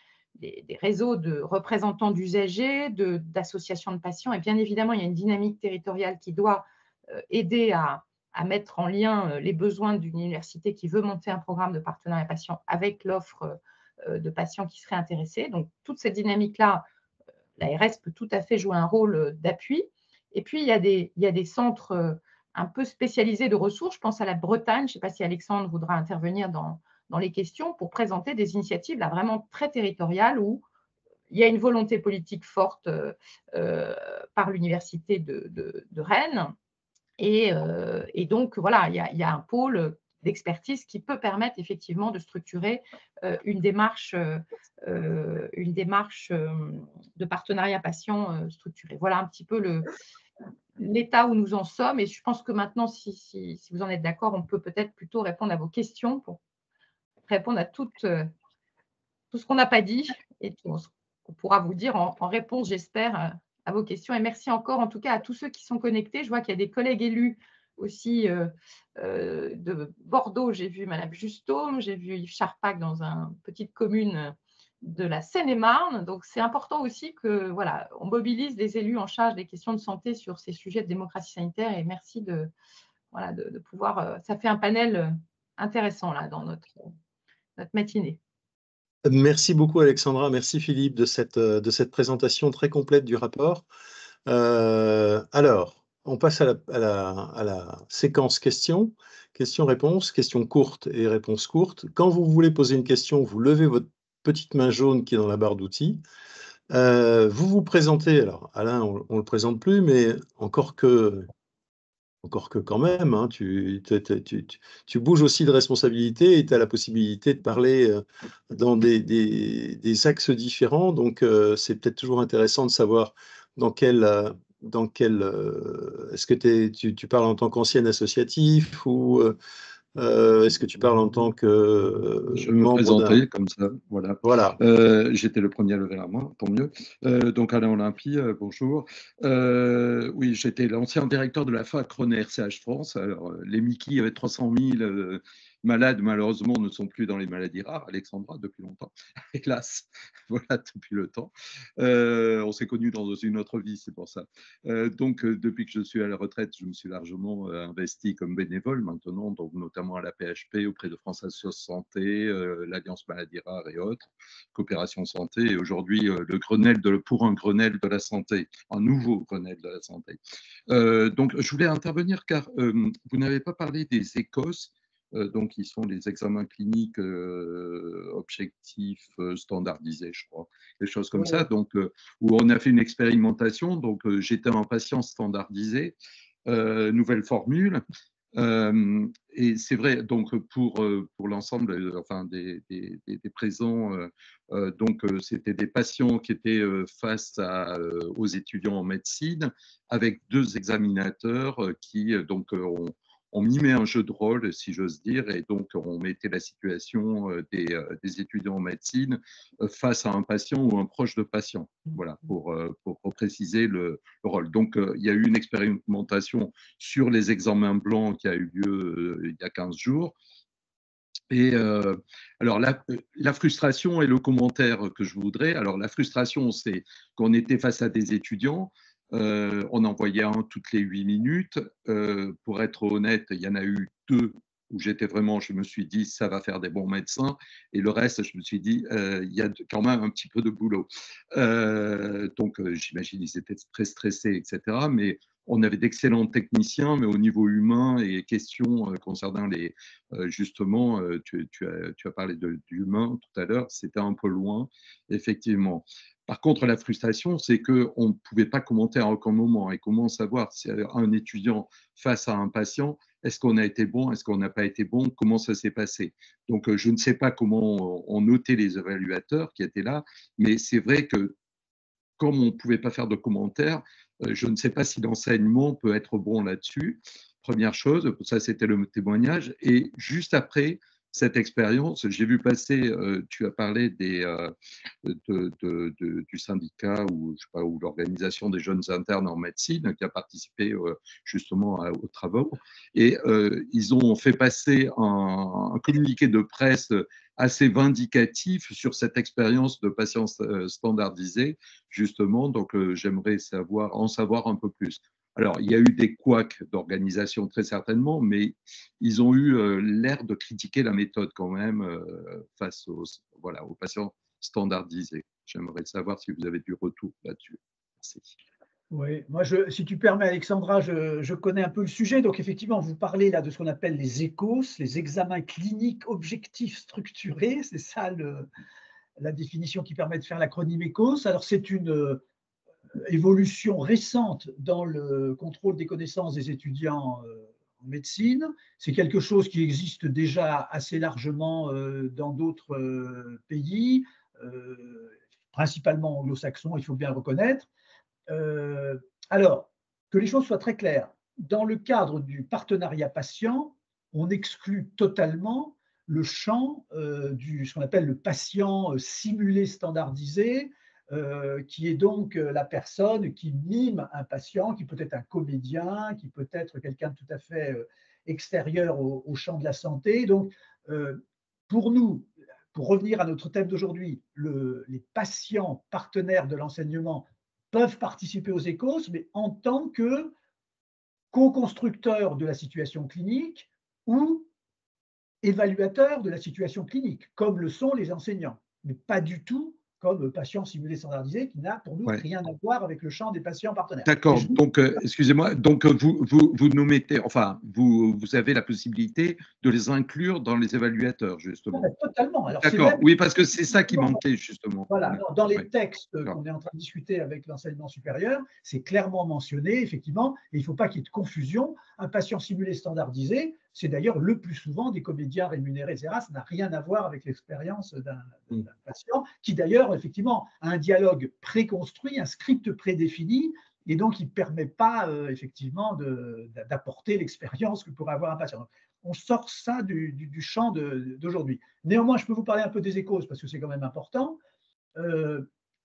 réseaux de représentants d'usagers, d'associations de patients. Et bien évidemment, il y a une dynamique territoriale qui doit aider à mettre en lien les besoins d'une université qui veut monter un programme de partenariat patient avec l'offre de patients qui seraient intéressés. Donc, toute cette dynamique-là, l'ARS peut tout à fait jouer un rôle d'appui. Et puis, il y a des centres un peu spécialisés de ressources. Je pense à la Bretagne. Je ne sais pas si Alexandre voudra intervenir dans les questions pour présenter des initiatives là, vraiment très territoriales où il y a une volonté politique forte par l'université de Rennes. Et donc, voilà, il y a un pôle d'expertise qui peut permettre effectivement de structurer une démarche de partenariat patient structurée. Voilà un petit peu l'état où nous en sommes. Et je pense que maintenant, si vous en êtes d'accord, on peut peut-être plutôt répondre à vos questions pour répondre à tout ce qu'on n'a pas dit. Et on pourra vous dire en réponse, j'espère, à vos questions. Et merci encore en tout cas à tous ceux qui sont connectés. Je vois qu'il y a des collègues élus aussi de Bordeaux, j'ai vu Madame Justaume, j'ai vu Yves Charpak dans une petite commune de la Seine-et-Marne. Donc, c'est important aussi que, voilà, on mobilise des élus en charge des questions de santé sur ces sujets de démocratie sanitaire. Et merci de pouvoir… ça fait un panel intéressant là dans notre matinée. Merci beaucoup Alexandra, merci Philippe de cette présentation très complète du rapport. Alors… On passe à la séquence questions, questions-réponses, questions courtes et réponses courtes. Quand vous voulez poser une question, vous levez votre petite main jaune qui est dans la barre d'outils. Vous vous présentez, alors Alain, on ne le présente plus, mais encore que quand même, hein, tu bouges aussi de responsabilité et tu as la possibilité de parler dans des axes différents. Donc, c'est peut-être toujours intéressant de savoir dans quel… Est-ce que tu parles en tant qu'ancien associatif ou est-ce que tu parles en tant que je me présentais comme ça, voilà. Voilà. J'étais le premier à lever la main, tant mieux. Donc Alain Olympie, bonjour. Oui, j'étais l'ancien directeur de la fac Rennes RCH France. Alors les Mickey avaient 300 000 malades, malheureusement, ne sont plus dans les maladies rares, Alexandra, depuis longtemps, hélas, voilà, depuis le temps. On s'est connus dans une autre vie, c'est pour ça. Donc, depuis que je suis à la retraite, je me suis largement investi comme bénévole maintenant, donc notamment à la PHP, auprès de France Assos Santé, l'Alliance Maladies Rares et autres, Coopération Santé, et aujourd'hui, le Grenelle pour un Grenelle de la Santé, un nouveau Grenelle de la Santé. Donc, je voulais intervenir car vous n'avez pas parlé des ECOS, donc qui sont les examens cliniques objectifs standardisés, je crois, des choses comme ça, donc, où on a fait une expérimentation, donc j'étais un patient standardisé, nouvelle formule, et c'est vrai, donc pour l'ensemble enfin, des présents, donc c'était des patients qui étaient face aux étudiants en médecine, avec deux examinateurs qui donc on y met un jeu de rôle, si j'ose dire, et donc on mettait la situation des étudiants en médecine face à un patient ou un proche de patient, voilà, pour préciser le rôle. Donc, il y a eu une expérimentation sur les examens blancs qui a eu lieu il y a 15 jours. Et alors, la frustration et le commentaire que je voudrais, alors la frustration, c'est qu'on était face à des étudiants. On en voyait un toutes les 8 minutes. Pour être honnête, il y en a eu 2 où j'étais vraiment, je me suis dit, ça va faire des bons médecins. Et le reste, je me suis dit, il y a quand même un petit peu de boulot. Donc, j'imagine ils étaient très stressés, etc. Mais on avait d'excellents techniciens, mais au niveau humain et questions concernant les… justement, tu as parlé de l'humain tout à l'heure, c'était un peu loin, effectivement. Par contre, la frustration, c'est qu'on ne pouvait pas commenter à aucun moment. Et comment savoir si un étudiant face à un patient, est-ce qu'on a été bon, est-ce qu'on n'a pas été bon, comment ça s'est passé? Donc, je ne sais pas comment on notait les évaluateurs qui étaient là, mais c'est vrai que comme on ne pouvait pas faire de commentaires, je ne sais pas si l'enseignement peut être bon là-dessus. Première chose, ça c'était le témoignage. Et juste après cette expérience, j'ai vu passer, tu as parlé du syndicat ou, je sais pas, ou l'organisation des jeunes internes en médecine qui a participé justement aux travaux. Et ils ont fait passer un communiqué de presse assez vindicatif sur cette expérience de patients standardisés, justement. Donc, j'aimerais en savoir un peu plus. Alors, il y a eu des couacs d'organisation, très certainement, mais ils ont eu l'air de critiquer la méthode quand même face aux patients standardisés. J'aimerais savoir si vous avez du retour là-dessus. Merci. Oui, moi, si tu permets, Alexandra, je connais un peu le sujet. Donc, effectivement, vous parlez là de ce qu'on appelle les ECOS, les examens cliniques objectifs structurés. C'est ça la définition qui permet de faire l'acronyme ECOS. Alors, c'est une évolution récente dans le contrôle des connaissances des étudiants en médecine. C'est quelque chose qui existe déjà assez largement dans d'autres pays, principalement anglo-saxons, il faut bien le reconnaître. Alors, que les choses soient très claires, dans le cadre du partenariat patient, on exclut totalement le champ ce qu'on appelle le patient simulé standardisé, qui est donc la personne qui mime un patient, qui peut être un comédien, qui peut être quelqu'un de tout à fait extérieur au champ de la santé. Donc, pour nous, pour revenir à notre thème d'aujourd'hui, les patients partenaires de l'enseignement peuvent participer aux ECOS, mais en tant que co-constructeurs de la situation clinique ou évaluateurs de la situation clinique, comme le sont les enseignants, mais pas du tout comme patient simulé standardisé, qui n'a pour nous rien à voir avec le champ des patients partenaires. D'accord, donc excusez-moi, donc vous nous mettez, enfin, vous avez la possibilité de les inclure dans les évaluateurs, justement. Ah, ben, totalement. D'accord, oui, parce que c'est ça qui manquait, justement. Voilà, dans les textes qu'on est en train de discuter avec l'enseignement supérieur, c'est clairement mentionné, effectivement, et il ne faut pas qu'il y ait de confusion. Un patient simulé standardisé, c'est d'ailleurs le plus souvent des comédiens rémunérés, etc. Ça n'a rien à voir avec l'expérience d'un patient qui d'ailleurs, effectivement, a un dialogue préconstruit, un script prédéfini, et donc il ne permet pas, effectivement, d'apporter l'expérience que pourrait avoir un patient. Donc, on sort ça du champ d'aujourd'hui. Néanmoins, je peux vous parler un peu des ECOS, parce que c'est quand même important.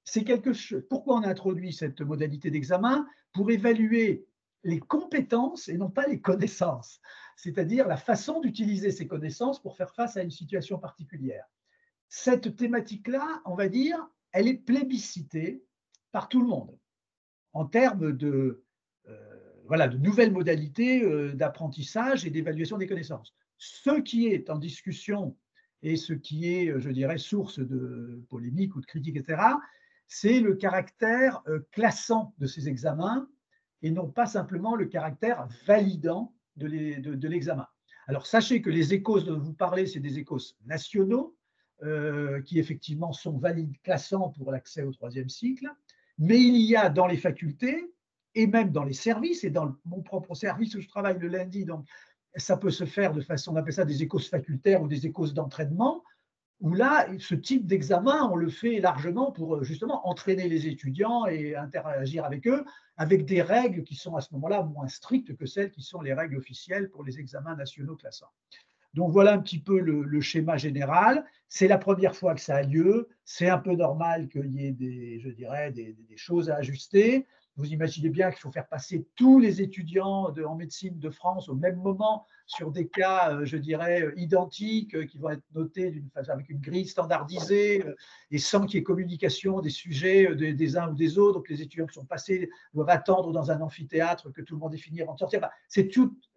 C'est quelque chose. Pourquoi on a introduit cette modalité d'examen? Pour évaluer les compétences et non pas les connaissances. c'est-à-dire la façon d'utiliser ces connaissances pour faire face à une situation particulière. Cette thématique-là, on va dire, elle est plébiscitée par tout le monde en termes de nouvelles modalités d'apprentissage et d'évaluation des connaissances. Ce qui est en discussion et ce qui est, je dirais, source de polémique ou de critique, etc., c'est le caractère classant de ces examens et non pas simplement le caractère validant de l'examen. Alors, sachez que les ECOS dont vous parlez, c'est des ECOS nationaux qui, effectivement, sont valides classants pour l'accès au troisième cycle, mais il y a dans les facultés et même dans les services, et dans mon propre service où je travaille le lundi, donc ça peut se faire de façon, on appelle ça des ECOS facultaires ou des ECOS d'entraînement, où là, ce type d'examen, on le fait largement pour justement entraîner les étudiants et interagir avec eux, avec des règles qui sont à ce moment-là moins strictes que celles qui sont les règles officielles pour les examens nationaux classants. Donc voilà un petit peu le schéma général. C'est la première fois que ça a lieu. C'est un peu normal qu'il y ait des choses à ajuster. Vous imaginez bien qu'il faut faire passer tous les étudiants en médecine de France au même moment sur des cas, je dirais, identiques qui vont être notés avec une grille standardisée et sans qu'il y ait communication des sujets des uns ou des autres. Donc les étudiants qui sont passés doivent attendre dans un amphithéâtre que tout le monde ait fini avant de sortir. Enfin,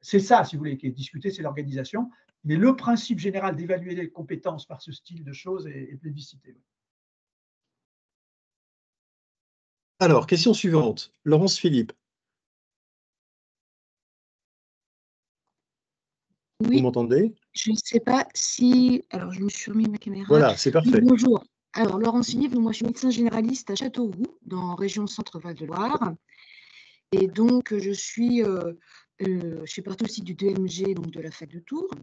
c'est ça, si vous voulez, qui est discuté, c'est l'organisation. Mais le principe général d'évaluer les compétences par ce style de choses est plébiscité. Alors, question suivante, Laurence Philippe. Oui, vous m'entendez? Je ne sais pas si… Alors, je me suis remis ma caméra. Voilà, c'est parfait. Bonjour. Alors, Laurence Philippe, donc moi je suis médecin généraliste à Châteauroux, dans région Centre-Val-de-Loire. Et donc, je suis partie aussi du DMG, donc de la fac de Tours.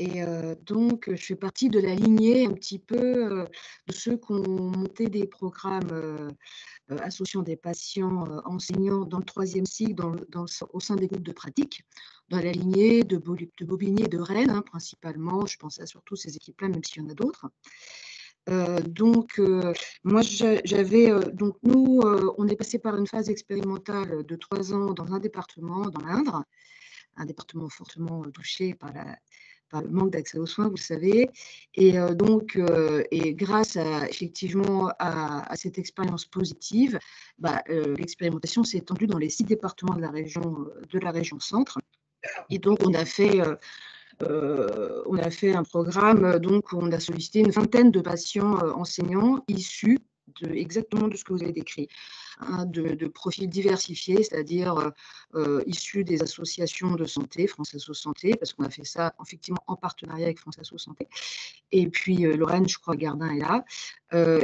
Et donc, je fais partie de la lignée un petit peu de ceux qui ont monté des programmes associant des patients enseignants dans le troisième cycle au sein des groupes de pratique, dans la lignée de Bobigny et de Rennes, principalement. Je pense à surtout ces équipes-là, même s'il y en a d'autres. On est passé par une phase expérimentale de 3 ans dans un département, dans l'Indre, un département fortement touché par le manque d'accès aux soins, vous le savez. Et donc, grâce à cette expérience positive, l'expérimentation s'est étendue dans les 6 départements de la région Centre. Et donc, on a fait un programme, donc on a sollicité une vingtaine de patients enseignants issus exactement de ce que vous avez décrit, de profils diversifiés, c'est-à-dire issus des associations de santé, France Assos Santé, parce qu'on a fait ça effectivement en partenariat avec France Assos Santé, et puis Lorraine, je crois, Gardin est là,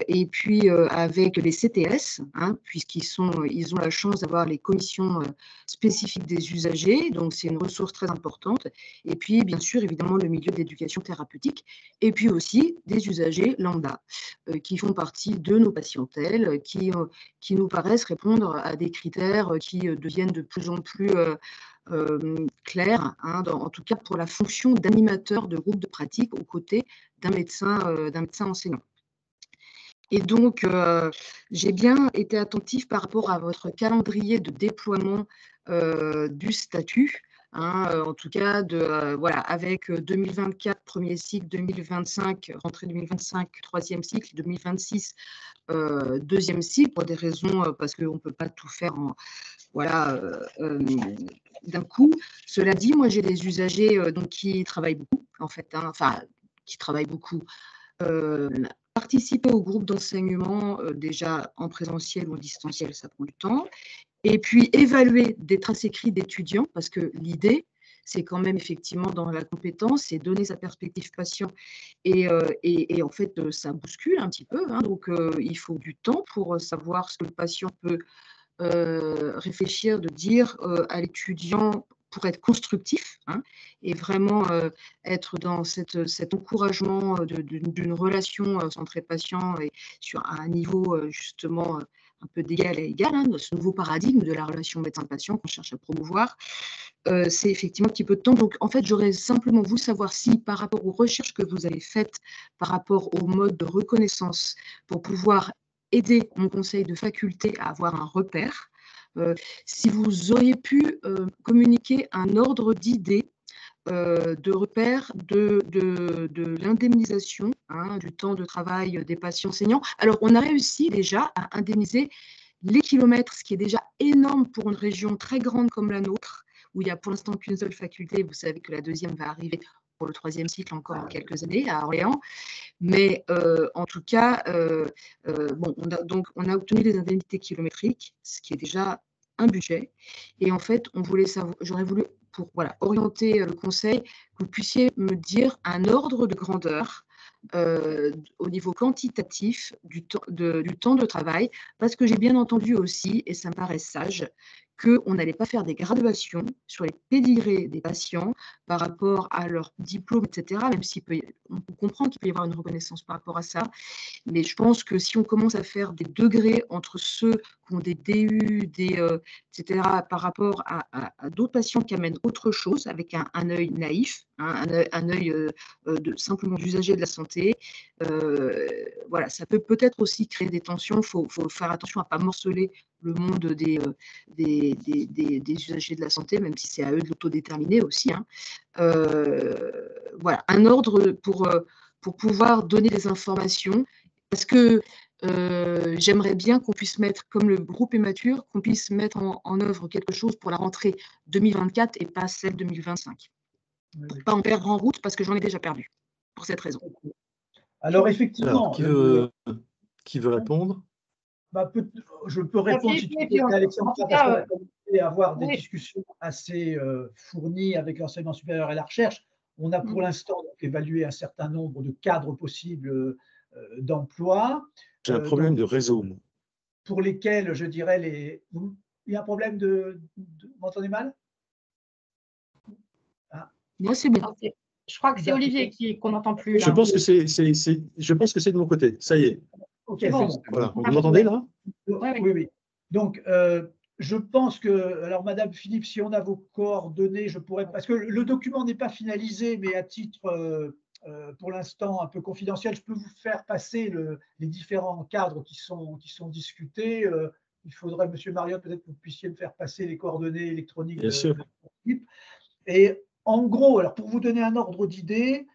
et puis avec les CTS, puisqu'ils ont la chance d'avoir les commissions spécifiques des usagers, donc c'est une ressource très importante, et puis bien sûr, évidemment, le milieu d'éducation thérapeutique, et puis aussi des usagers lambda, qui font partie de nos patientèles, qui nous paraissent répondre à des critères qui deviennent de plus en plus clairs, en tout cas pour la fonction d'animateur de groupe de pratique aux côtés d'un médecin enseignant. Et donc, j'ai bien été attentive par rapport à votre calendrier de déploiement du statut, en tout cas avec 2024, premier cycle, 2025, rentrée 2025, troisième cycle, 2026, deuxième cycle, pour des raisons, parce qu'on ne peut pas tout faire d'un coup. Cela dit, moi j'ai des usagers qui travaillent beaucoup, participer au groupe d'enseignement, déjà en présentiel ou en distanciel, ça prend du temps. Et puis, évaluer des traces écrites d'étudiants, parce que l'idée, c'est quand même effectivement dans la compétence, c'est donner sa perspective patient. Et en fait, ça bouscule un petit peu. Donc, il faut du temps pour savoir ce que le patient peut réfléchir, de dire à l'étudiant pour être constructif et vraiment être dans cet encouragement d'une relation centrée patient et sur un niveau justement un peu d'égal à égal, dans ce nouveau paradigme de la relation médecin-patient qu'on cherche à promouvoir, c'est effectivement un petit peu de temps. Donc, en fait, j'aurais simplement voulu savoir si, par rapport aux recherches que vous avez faites, par rapport au mode de reconnaissance, pour pouvoir aider mon conseil de faculté à avoir un repère, si vous auriez pu communiquer un ordre d'idées de repères de l'indemnisation du temps de travail des patients seniors. Alors, on a réussi déjà à indemniser les kilomètres, ce qui est déjà énorme pour une région très grande comme la nôtre, où il n'y a pour l'instant qu'une seule faculté. Vous savez que la deuxième va arriver pour le troisième cycle encore dans quelques années à Orléans. Mais en tout cas, on a obtenu des indemnités kilométriques, ce qui est déjà un budget. Et en fait, on voulait savoir, j'aurais voulu, pour orienter le conseil, que vous puissiez me dire un ordre de grandeur au niveau quantitatif du temps de travail, parce que j'ai bien entendu aussi, et ça me paraît sage, qu'on n'allait pas faire des graduations sur les pédigrés des patients par rapport à leur diplôme, etc., même si on comprend qu'il peut y avoir une reconnaissance par rapport à ça. Mais je pense que si on commence à faire des degrés entre ceux qui ont des DU, etc., par rapport à d'autres patients qui amènent autre chose, avec un œil naïf, un œil simplement d'usager de la santé, voilà, ça peut peut-être aussi créer des tensions. Il faut faire attention à ne pas morceler le monde des usagers de la santé, même si c'est à eux de l'autodéterminer aussi. Voilà, un ordre pour pouvoir donner des informations, parce que j'aimerais bien qu'on puisse mettre, comme le groupe est mature, qu'on puisse mettre en œuvre quelque chose pour la rentrée 2024 et pas celle 2025. Oui. Pour ne pas en perdre en route, parce que j'en ai déjà perdu, pour cette raison. Alors, effectivement… Alors, qui veut répondre? Je peux répondre si tu veux, Alexandre, parce qu'on a commencé à avoir des discussions assez fournies avec l'enseignement supérieur et la recherche. On a pour l'instant évalué un certain nombre de cadres possibles d'emploi. J'ai un problème de réseau. Pour lesquels, je dirais, il y a un problème de vous m'entendez mal? Moi, c'est bien. Je crois que c'est Olivier qu'on n'entend plus. Je pense que c'est de mon côté. Ça y est. Okay, bon. Voilà. Vous m'entendez là? Oui, oui. Donc, je pense que… Alors, Madame Philippe, si on a vos coordonnées, je pourrais… Parce que le document n'est pas finalisé, mais à titre, pour l'instant, un peu confidentiel, je peux vous faire passer les différents cadres qui sont discutés. Il faudrait, Monsieur Mariotte, peut-être que vous puissiez me faire passer les coordonnées électroniques. Bien sûr. Et en gros, alors pour vous donner un ordre d'idée…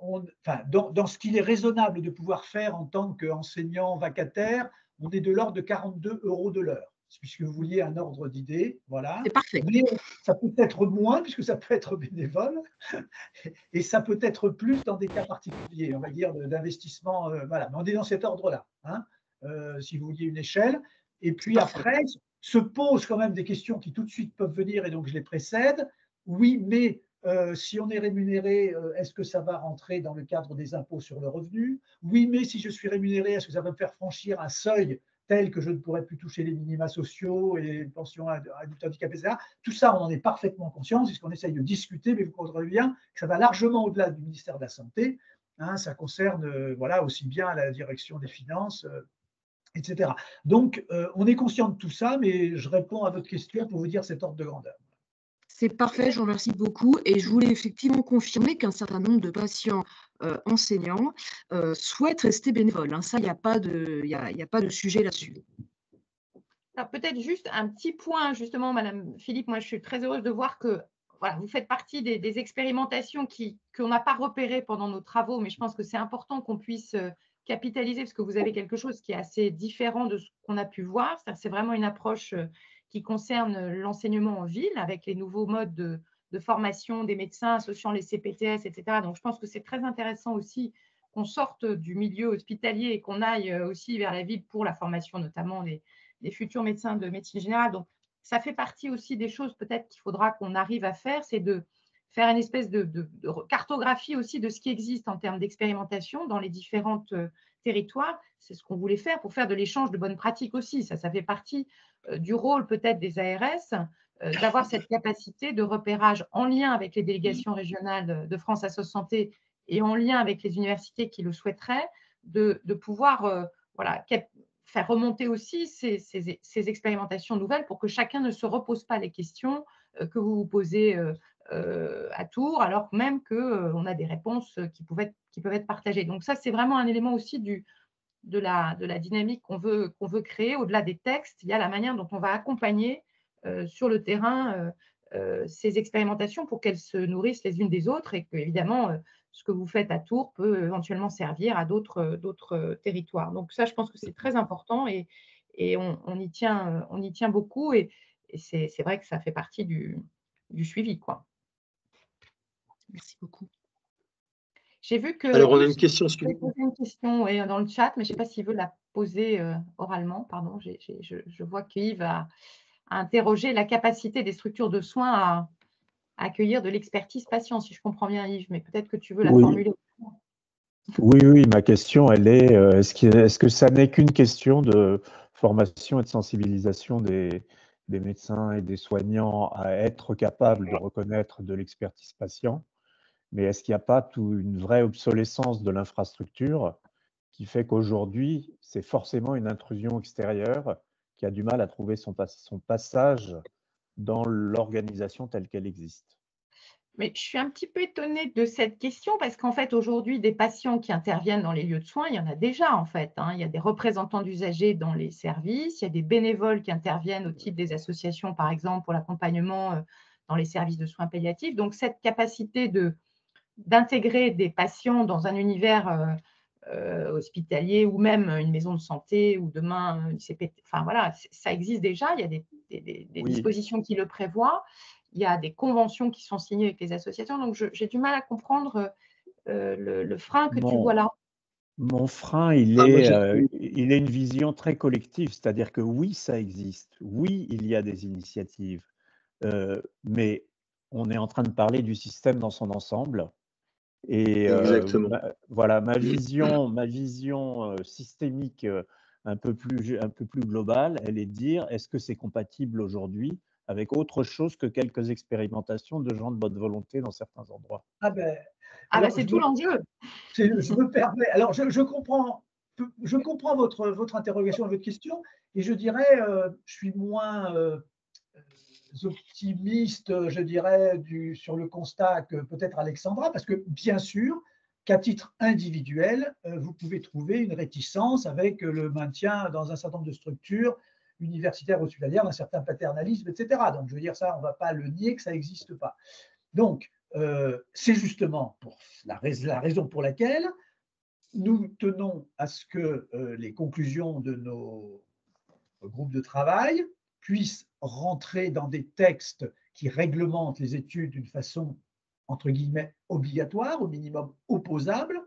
dans ce qu'il est raisonnable de pouvoir faire en tant qu'enseignant vacataire, on est de l'ordre de 42 € de l'heure, puisque vous vouliez un ordre d'idée. Voilà. C'est parfait. Mais ça peut être moins, puisque ça peut être bénévole, et ça peut être plus dans des cas particuliers, on va dire, d'investissement. Voilà. Mais on est dans cet ordre-là, si vous vouliez une échelle. Et puis après, se posent quand même des questions qui tout de suite peuvent venir, et donc je les précède. Oui, mais… si on est rémunéré, est-ce que ça va rentrer dans le cadre des impôts sur le revenu? Oui, mais si je suis rémunéré, est-ce que ça va me faire franchir un seuil tel que je ne pourrais plus toucher les minima sociaux et les pensions à adultes handicapés, etc. Tout ça, on en est parfaitement conscient, c'est ce qu'on essaye de discuter, mais vous comprenez bien que ça va largement au-delà du ministère de la Santé. Ça concerne aussi bien la direction des finances, etc. Donc, on est conscient de tout ça, mais je réponds à votre question pour vous dire cet ordre de grandeur. C'est parfait, je vous remercie beaucoup. Et je voulais effectivement confirmer qu'un certain nombre de patients enseignants souhaitent rester bénévoles. Ça, il n'y a pas de sujet là-dessus. Peut-être juste un petit point, justement, Madame Philippe. Moi, je suis très heureuse de voir que vous faites partie des expérimentations qu'on n'a pas repérées pendant nos travaux, mais je pense que c'est important qu'on puisse capitaliser, parce que vous avez quelque chose qui est assez différent de ce qu'on a pu voir. C'est vraiment une approche… qui concerne l'enseignement en ville, avec les nouveaux modes de formation des médecins associant les CPTS, etc. Donc, je pense que c'est très intéressant aussi qu'on sorte du milieu hospitalier et qu'on aille aussi vers la ville pour la formation, notamment des futurs médecins de médecine générale. Donc, ça fait partie aussi des choses peut-être qu'il faudra qu'on arrive à faire, c'est de faire une espèce de cartographie aussi de ce qui existe en termes d'expérimentation dans les différentes territoires. C'est ce qu'on voulait faire pour faire de l'échange de bonnes pratiques aussi. Ça fait partie du rôle peut-être des ARS, d'avoir cette capacité de repérage en lien avec les délégations régionales de France Assos Santé et en lien avec les universités qui le souhaiteraient, de pouvoir faire remonter aussi ces expérimentations nouvelles pour que chacun ne se repose pas les questions que vous vous posez à Tours, alors même qu'on a des réponses qui peuvent être partagées. Donc ça, c'est vraiment un élément aussi de la dynamique qu'on veut créer. Au-delà des textes, il y a la manière dont on va accompagner sur le terrain ces expérimentations pour qu'elles se nourrissent les unes des autres et que, évidemment, ce que vous faites à Tours peut éventuellement servir à d'autres territoires. Donc ça, je pense que c'est très important et on y tient beaucoup et c'est vrai que ça fait partie du suivi, quoi. Merci beaucoup. J'ai vu que… Alors, on a une question. Une question dans le chat, mais je ne sais pas s'il veut la poser oralement. Pardon, je vois qu'Yves a interrogé la capacité des structures de soins à accueillir de l'expertise patient, si je comprends bien, Yves, mais peut-être que tu veux la formuler. Oui, ma question, elle est, est-ce que ça n'est qu'une question de formation et de sensibilisation des médecins et des soignants à être capables de reconnaître de l'expertise patient, mais est-ce qu'il n'y a pas une vraie obsolescence de l'infrastructure qui fait qu'aujourd'hui, c'est forcément une intrusion extérieure qui a du mal à trouver son passage dans l'organisation telle qu'elle existe? Mais je suis un petit peu étonnée de cette question parce qu'en fait, aujourd'hui, des patients qui interviennent dans les lieux de soins, il y en a déjà en fait. Il y a des représentants d'usagers dans les services, il y a des bénévoles qui interviennent au titre des associations, par exemple, pour l'accompagnement dans les services de soins palliatifs. Donc, cette capacité d'intégrer des patients dans un univers hospitalier ou même une maison de santé ou demain une CPT, enfin voilà, ça existe déjà, il y a des dispositions qui le prévoient, il y a des conventions qui sont signées avec les associations, donc j'ai du mal à comprendre le frein que tu vois là. Mon frein, il est une vision très collective, c'est-à-dire que oui, ça existe, oui, il y a des initiatives, mais on est en train de parler du système dans son ensemble. Et exactement. Voilà, ma vision systémique un peu plus globale, elle est de dire, est-ce que c'est compatible aujourd'hui avec autre chose que quelques expérimentations de gens de bonne volonté dans certains endroits? Ah ben c'est tout l'enjeu. Je me permets. Alors, je comprends votre interrogation, votre question, et je dirais, je suis moins optimistes, je dirais, sur le constat que peut-être Alexandra, parce que bien sûr qu'à titre individuel, vous pouvez trouver une réticence avec le maintien dans un certain nombre de structures universitaires ou hospitalières d'un certain paternalisme, etc. Donc, je veux dire ça, on ne va pas le nier que ça n'existe pas. Donc, c'est justement pour la raison pour laquelle nous tenons à ce que les conclusions de nos groupes de travail puissent rentrer dans des textes qui réglementent les études d'une façon, entre guillemets, obligatoire, au minimum opposable,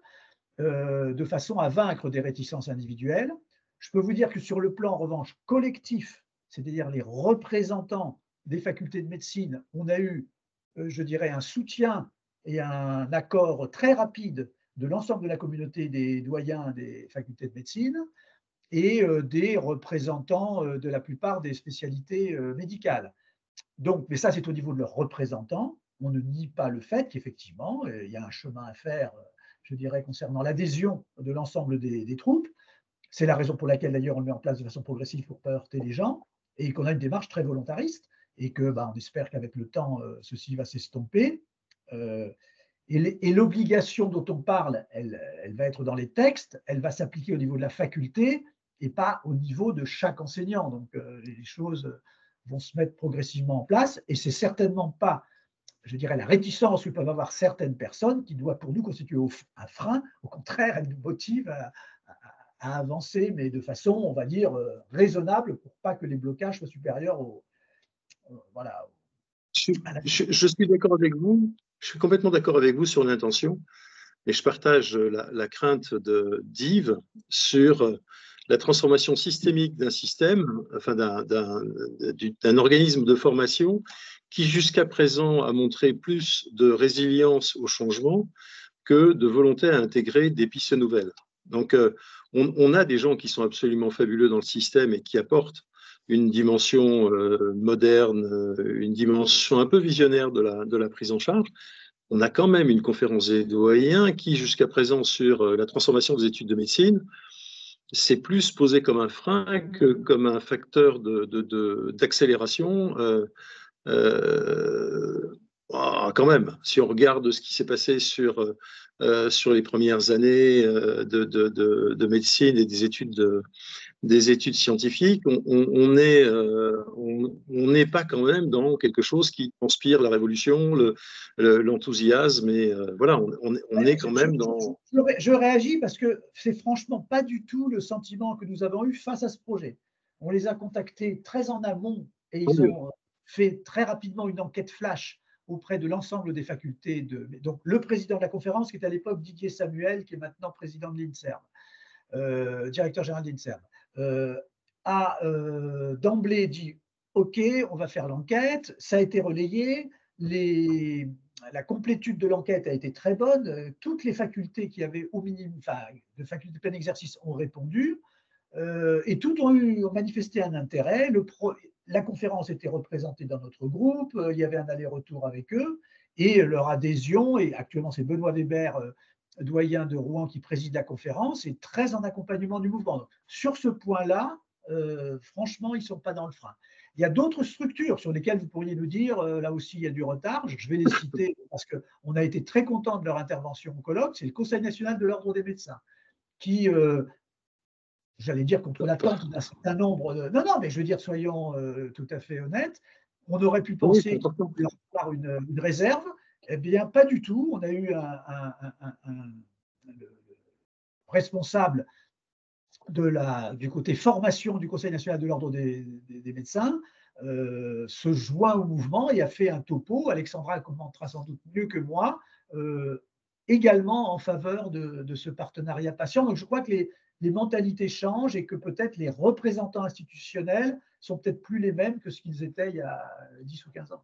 de façon à vaincre des réticences individuelles. Je peux vous dire que sur le plan, en revanche, collectif, c'est-à-dire les représentants des facultés de médecine, on a eu, je dirais, un soutien et un accord très rapide de l'ensemble de la communauté des doyens des facultés de médecine, et des représentants de la plupart des spécialités médicales. Donc, mais ça, c'est au niveau de leurs représentants. On ne nie pas le fait qu'effectivement, il y a un chemin à faire, je dirais, concernant l'adhésion de l'ensemble des troupes. C'est la raison pour laquelle, d'ailleurs, on le met en place de façon progressive pour ne pas heurter les gens et qu'on a une démarche très volontariste et que, on espère qu'avec le temps, ceci va s'estomper. Et l'obligation dont on parle, elle va être dans les textes, elle va s'appliquer au niveau de la faculté, et pas au niveau de chaque enseignant. Donc, les choses vont se mettre progressivement en place et c'est certainement pas, je dirais, la réticence que peuvent avoir certaines personnes qui doit pour nous constituer un frein. Au contraire, elle nous motive à avancer, mais de façon, on va dire, raisonnable pour pas que les blocages soient supérieurs au… voilà. Je suis d'accord avec vous. Je suis complètement d'accord avec vous sur l'intention et je partage la crainte d'Yves sur la transformation systémique d'un système, enfin d'un organisme de formation qui jusqu'à présent a montré plus de résilience au changement que de volonté à intégrer des pistes nouvelles. Donc, on a des gens qui sont absolument fabuleux dans le système et qui apportent une dimension moderne, une dimension un peu visionnaire de la prise en charge. On a quand même une conférence des doyens qui, jusqu'à présent, sur la transformation des études de médecine, c'est plus posé comme un frein que comme un facteur d'accélération Oh, quand même, si on regarde ce qui s'est passé sur, sur les premières années de médecine et des études scientifiques, on n'est pas quand même dans quelque chose qui inspire la révolution, l'enthousiasme, et voilà, on est quand même dans… Je réagis parce que c'est franchement pas du tout le sentiment que nous avons eu face à ce projet. On les a contactés très en amont et ils ont fait très rapidement une enquête flash auprès de l'ensemble des facultés, donc le président de la conférence, qui est à l'époque Didier Samuel, qui est maintenant président de l'INSERM, directeur général de l'INSERM, a d'emblée dit « Ok, on va faire l'enquête », ça a été relayé, la complétude de l'enquête a été très bonne, toutes les facultés qui avaient au minimum, enfin, de facultés de plein exercice ont répondu, et toutes ont manifesté un intérêt, la conférence était représentée dans notre groupe, il y avait un aller-retour avec eux, et leur adhésion, et actuellement c'est Benoît Weber, doyen de Rouen, qui préside la conférence, est très en accompagnement du mouvement. Donc, sur ce point-là, franchement, ils ne sont pas dans le frein. Il y a d'autres structures sur lesquelles vous pourriez nous dire, là aussi il y a du retard, je vais les citer parce qu'on a été très contents de leur intervention au colloque, c'est le Conseil national de l'Ordre des médecins, qui… j'allais dire contre l'attente d'un certain nombre de… Non, non, mais je veux dire, soyons tout à fait honnêtes, on aurait pu penser qu'il leur part une réserve. Eh bien, pas du tout. On a eu un responsable du côté formation du Conseil national de l'Ordre des médecins se joint au mouvement et a fait un topo. Alexandra commentera sans doute mieux que moi, également en faveur de ce partenariat patient. Donc, je crois que les mentalités changent et que peut-être les représentants institutionnels sont peut-être plus les mêmes que ce qu'ils étaient il y a 10 ou 15 ans.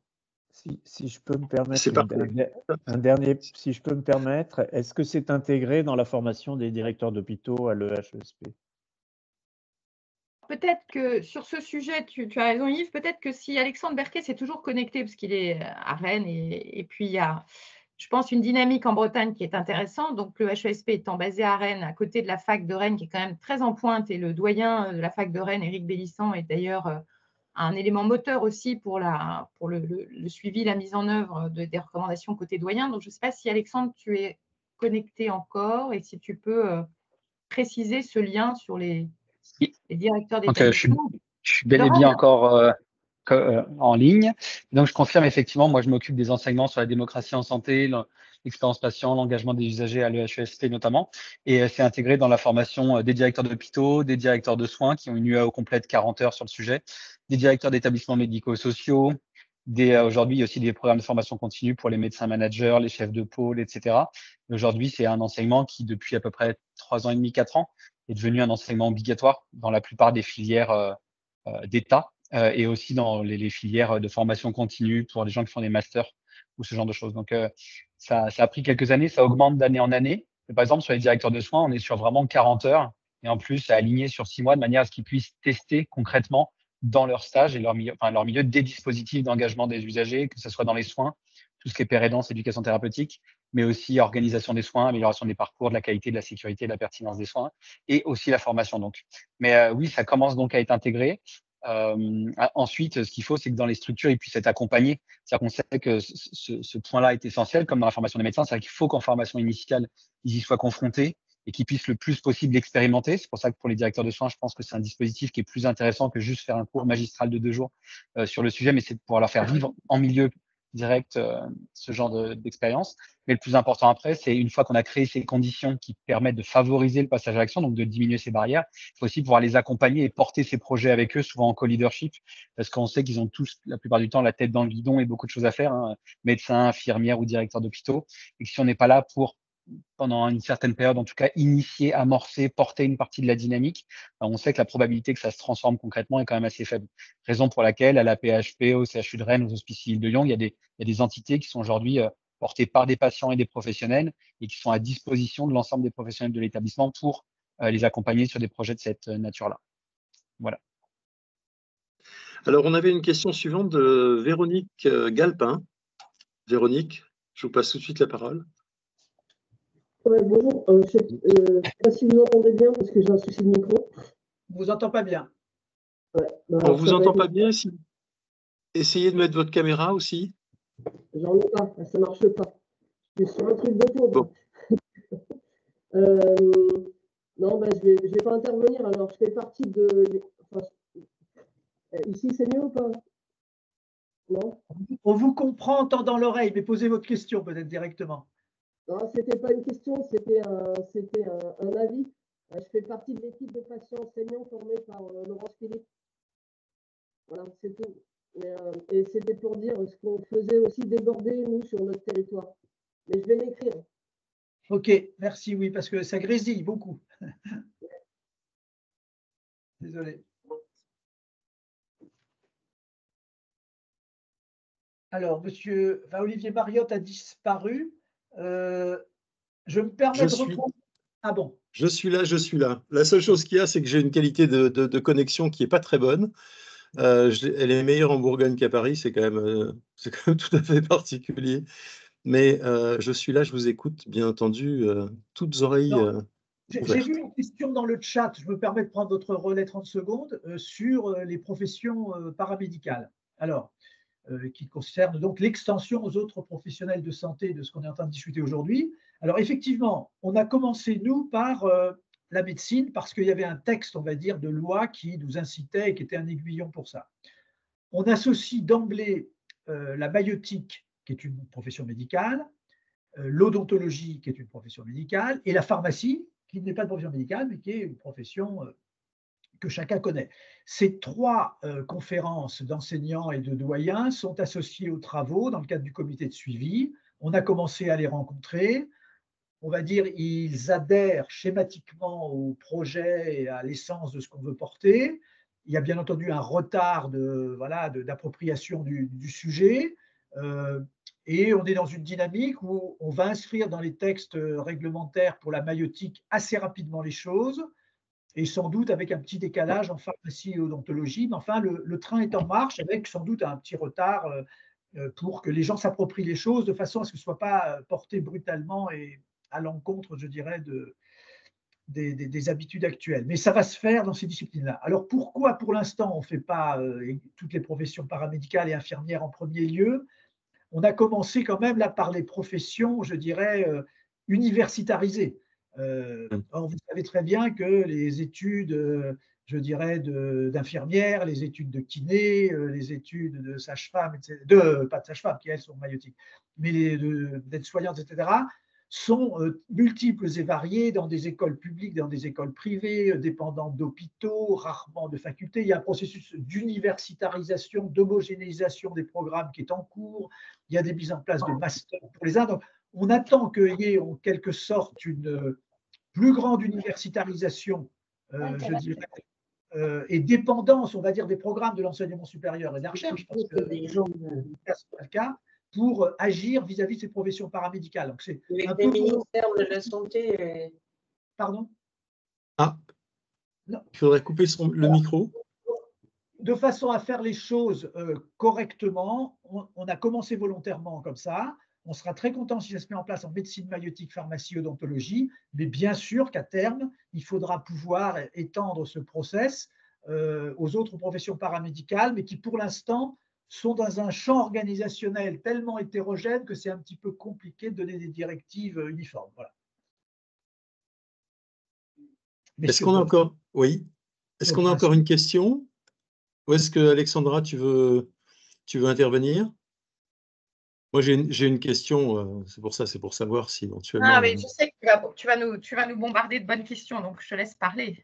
Si je peux me permettre, si je peux me permettre, est-ce que c'est intégré dans la formation des directeurs d'hôpitaux à l'EHESP? Peut-être que sur ce sujet, tu as raison Yves, peut-être que si Alexandre Berquet s'est toujours connecté, parce qu'il est à Rennes et puis il y a… Je pense une dynamique en Bretagne qui est intéressante. Donc, le HESP étant basé à Rennes, à côté de la fac de Rennes, qui est quand même très en pointe, et le doyen de la fac de Rennes, Éric Bélissan, est d'ailleurs un élément moteur aussi pour le suivi, la mise en œuvre des recommandations côté doyen. Donc, je ne sais pas si, Alexandre, tu es connecté encore et si tu peux préciser ce lien sur les directeurs des… Okay, je suis bel et bien encore… en ligne. Donc, je confirme effectivement, moi, je m'occupe des enseignements sur la démocratie en santé, l'expérience patient, l'engagement des usagers à l'EHESP notamment, et c'est intégré dans la formation des directeurs d'hôpitaux, des directeurs de soins qui ont une UAO complète 40 heures sur le sujet, des directeurs d'établissements médico-sociaux, aujourd'hui aussi des programmes de formation continue pour les médecins managers, les chefs de pôle, etc. Et aujourd'hui, c'est un enseignement qui, depuis à peu près 3 ans et demi, 4 ans, est devenu un enseignement obligatoire dans la plupart des filières d'État, et aussi dans les filières de formation continue pour les gens qui font des masters ou ce genre de choses. Donc, ça a pris quelques années, ça augmente d'année en année. Et par exemple, sur les directeurs de soins, on est sur vraiment 40 heures et en plus, ça a aligné sur 6 mois de manière à ce qu'ils puissent tester concrètement dans leur stage et leur milieu des dispositifs d'engagement des usagers, que ce soit dans les soins, tout ce qui est pérédance, éducation thérapeutique, mais aussi organisation des soins, amélioration des parcours, de la qualité, de la sécurité, de la pertinence des soins et aussi la formation. Donc, mais oui, ça commence donc à être intégré. Ensuite, ce qu'il faut, c'est que dans les structures, ils puissent être accompagnés. C'est-à-dire qu'on sait que ce point-là est essentiel, comme dans la formation des médecins. C'est-à-dire qu'il faut qu'en formation initiale, ils y soient confrontés et qu'ils puissent le plus possible l'expérimenter. C'est pour ça que pour les directeurs de soins, je pense que c'est un dispositif qui est plus intéressant que juste faire un cours magistral de 2 jours sur le sujet, mais c'est de pouvoir leur faire vivre en milieu direct ce genre d'expérience. Mais le plus important après, c'est une fois qu'on a créé ces conditions qui permettent de favoriser le passage à l'action, donc de diminuer ces barrières, il faut aussi pouvoir les accompagner et porter ces projets avec eux, souvent en co-leadership, parce qu'on sait qu'ils ont tous, la plupart du temps, la tête dans le guidon et beaucoup de choses à faire, hein, médecins, infirmières ou directeurs d'hôpitaux, et que si on n'est pas là pour, pendant une certaine période en tout cas, initier, amorcer, porter une partie de la dynamique, on sait que la probabilité que ça se transforme concrètement est quand même assez faible. Raison pour laquelle à la PHP, au CHU de Rennes, aux Hospices Civils de Lyon, il y a des entités qui sont aujourd'hui portées par des patients et des professionnels et qui sont à disposition de l'ensemble des professionnels de l'établissement pour les accompagner sur des projets de cette nature-là. Voilà. Alors, on avait une question suivante de Véronique Galpin. Véronique, je vous passe tout de suite la parole. Ouais, bonjour, je ne sais pas si vous entendez bien parce que j'ai un souci de micro. On ne vous entend pas bien. Ouais, bah, on ne vous entend pas bien. Essayez de mettre votre caméra aussi. J'en ai pas, ça ne marche pas. Je suis sur un truc de pauvre. Bon. Non, bah, je vais pas intervenir. Alors, je fais partie de. Enfin, ici, c'est mieux ou pas? Non. On vous comprend en tendant l'oreille, mais posez votre question peut-être directement. Non, ce n'était pas une question, c'était un avis. Je fais partie de l'équipe de patients enseignants formée par Laurence Philippe. Voilà, c'est tout. Et c'était pour dire ce qu'on faisait aussi déborder, nous, sur notre territoire. Mais je vais l'écrire. Ok, merci, oui, parce que ça grésille beaucoup. Désolé. Alors, monsieur, enfin, Olivier Mariotte a disparu. Je me permets de reprendre… Ah bon ? Je suis là, je suis là. La seule chose qu'il y a, c'est que j'ai une qualité de connexion qui n'est pas très bonne. Elle est meilleure en Bourgogne qu'à Paris, c'est quand même tout à fait particulier. Mais je suis là, je vous écoute, bien entendu, toutes oreilles… J'ai vu une question dans le chat, je me permets de prendre votre relais 30 secondes, sur les professions paramédicales. Alors… qui concerne donc l'extension aux autres professionnels de santé de ce qu'on est en train de discuter aujourd'hui. Alors effectivement, on a commencé, nous, par la médecine, parce qu'il y avait un texte, on va dire, de loi qui nous incitait et qui était un aiguillon pour ça. On associe d'emblée la maïeutique, qui est une profession médicale, l'odontologie, qui est une profession médicale, et la pharmacie, qui n'est pas une profession médicale, mais qui est une profession que chacun connaît. Ces trois conférences d'enseignants et de doyens sont associées aux travaux dans le cadre du comité de suivi. On a commencé à les rencontrer. On va dire ils adhèrent schématiquement au projet et à l'essence de ce qu'on veut porter. Il y a bien entendu un retard de, voilà, d'appropriation du sujet. Et on est dans une dynamique où on va inscrire dans les textes réglementaires pour la maïeutique assez rapidement les choses, et sans doute avec un petit décalage en pharmacie et odontologie, mais enfin le train est en marche avec sans doute un petit retard pour que les gens s'approprient les choses de façon à ce que ce ne soit pas porté brutalement et à l'encontre, je dirais, des habitudes actuelles. Mais ça va se faire dans ces disciplines-là. Alors pourquoi pour l'instant on ne fait pas toutes les professions paramédicales et infirmières en premier lieu? On a commencé quand même là par les professions, je dirais, universitarisées. Vous savez très bien que les études, je dirais, d'infirmières, les études de kiné, les études de sage-femme, pas de sage-femme qui elles sont maïeutiques, mais d'aides-soignantes, etc., sont multiples et variées dans des écoles publiques, dans des écoles privées, dépendant d'hôpitaux, rarement de facultés. Il y a un processus d'universitarisation, d'homogénéisation des programmes qui est en cours. Il y a des mises en place de masters pour les uns. Donc, on attend qu'il y ait en quelque sorte une plus grande universitarisation, je dirais, et dépendance, on va dire, des programmes de l'enseignement supérieur et de la recherche, parce que les gens ne passent pas le cas, pour agir vis-à-vis de ces professions paramédicales. Donc, c'est un peu… Les ministères de la santé… Pardon? Ah, non. Il faudrait couper le micro. De façon à faire les choses correctement, on a commencé volontairement comme ça. On sera très content si ça se met en place en médecine maïeutique, pharmacie, odontologie, mais bien sûr qu'à terme, il faudra pouvoir étendre ce process aux autres professions paramédicales, mais qui pour l'instant sont dans un champ organisationnel tellement hétérogène que c'est un petit peu compliqué de donner des directives uniformes. Voilà. Est-ce qu'on a encore… Oui. Est-ce qu'on a encore une question? Ou est-ce que, Alexandra, tu veux intervenir? Moi, j'ai une question, c'est pour savoir si éventuellement… Ah, mais je sais que tu vas nous bombarder de bonnes questions, donc je te laisse parler.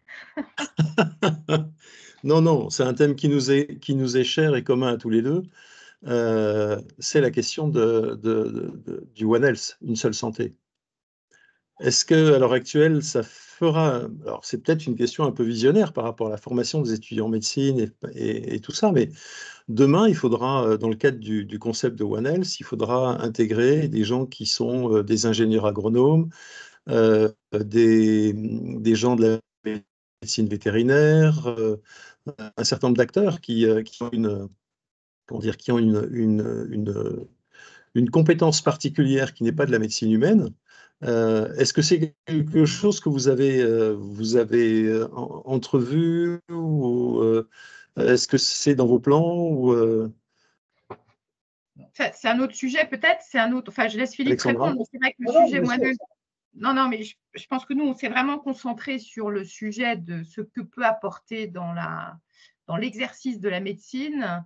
Non, non, c'est un thème qui nous est cher et commun à tous les deux. C'est la question du One Health, une seule santé. Est-ce qu'à l'heure actuelle, ça fera… Alors, c'est peut-être une question un peu visionnaire par rapport à la formation des étudiants en médecine et tout ça, mais demain, il faudra, dans le cadre du concept de One Health, il faudra intégrer des gens qui sont des ingénieurs agronomes, des gens de la médecine vétérinaire, un certain nombre d'acteurs qui ont une compétence particulière qui n'est pas de la médecine humaine. Est-ce que c'est quelque chose que vous avez entrevu ou est-ce que c'est dans vos plans ou C'est un autre sujet peut-être, c'est un autre… Enfin, je laisse Philippe répondre, c'est vrai que le sujet moi-même… Non, non, mais je pense que nous, on s'est vraiment concentré sur le sujet de ce que peut apporter dans l'exercice de la médecine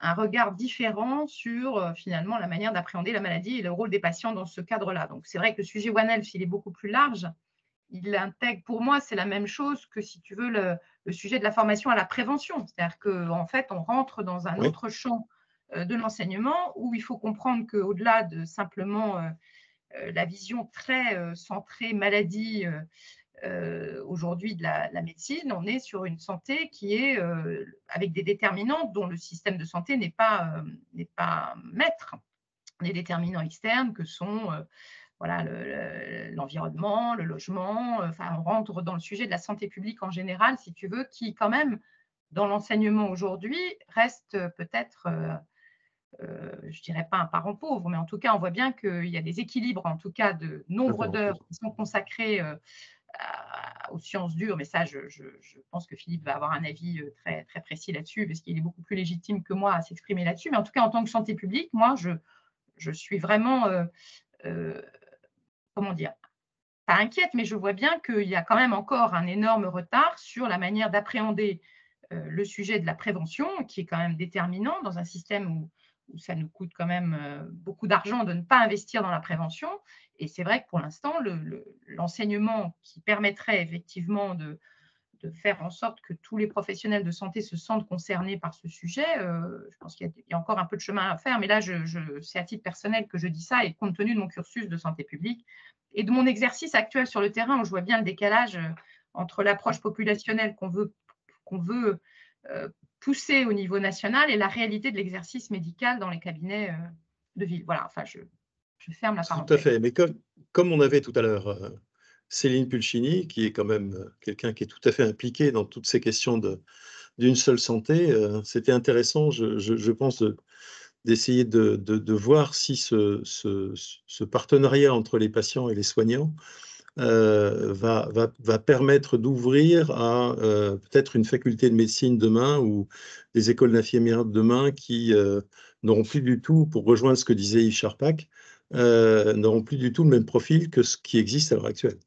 un regard différent sur finalement la manière d'appréhender la maladie et le rôle des patients dans ce cadre-là. Donc, c'est vrai que le sujet One Health, il est beaucoup plus large. Il intègre, pour moi, c'est la même chose que, si tu veux, le sujet de la formation à la prévention. C'est-à-dire qu'en fait, on rentre dans un autre champ de l'enseignement où il faut comprendre qu'au-delà de simplement la vision très centrée maladie aujourd'hui de la médecine, on est sur une santé qui est avec des déterminants dont le système de santé n'est pas maître. Des déterminants externes que sont… Voilà, l'environnement, le logement, enfin, on rentre dans le sujet de la santé publique en général, si tu veux, qui quand même, dans l'enseignement aujourd'hui, reste peut-être, je ne dirais pas un parent pauvre, mais en tout cas, on voit bien qu'il y a des équilibres, en tout cas, de nombre d'heures qui sont consacrées aux sciences dures, mais ça, je pense que Philippe va avoir un avis très, très précis là-dessus, parce qu'il est beaucoup plus légitime que moi à s'exprimer là-dessus, mais en tout cas, en tant que santé publique, moi, je suis vraiment… comment dire, pas inquiète, mais je vois bien qu'il y a quand même encore un énorme retard sur la manière d'appréhender le sujet de la prévention, qui est quand même déterminant dans un système où ça nous coûte quand même beaucoup d'argent de ne pas investir dans la prévention. Et c'est vrai que pour l'instant, l'enseignement qui permettrait effectivement de faire en sorte que tous les professionnels de santé se sentent concernés par ce sujet, je pense qu'il y a encore un peu de chemin à faire, mais là, c'est à titre personnel que je dis ça, et compte tenu de mon cursus de santé publique et de mon exercice actuel sur le terrain, où je vois bien le décalage entre l'approche populationnelle qu'on veut pousser au niveau national et la réalité de l'exercice médical dans les cabinets de ville. Voilà, enfin, je ferme la parenthèse. Tout à fait, mais comme on avait tout à l'heure… Céline Pulcini, qui est quand même quelqu'un qui est tout à fait impliqué dans toutes ces questions d'une seule santé, c'était intéressant, je pense, d'essayer de voir si ce partenariat entre les patients et les soignants va permettre d'ouvrir à peut-être une faculté de médecine demain ou des écoles d'infirmières demain qui n'auront plus du tout, pour rejoindre ce que disait Yves Charpak, n'auront plus du tout le même profil que ce qui existe à l'heure actuelle.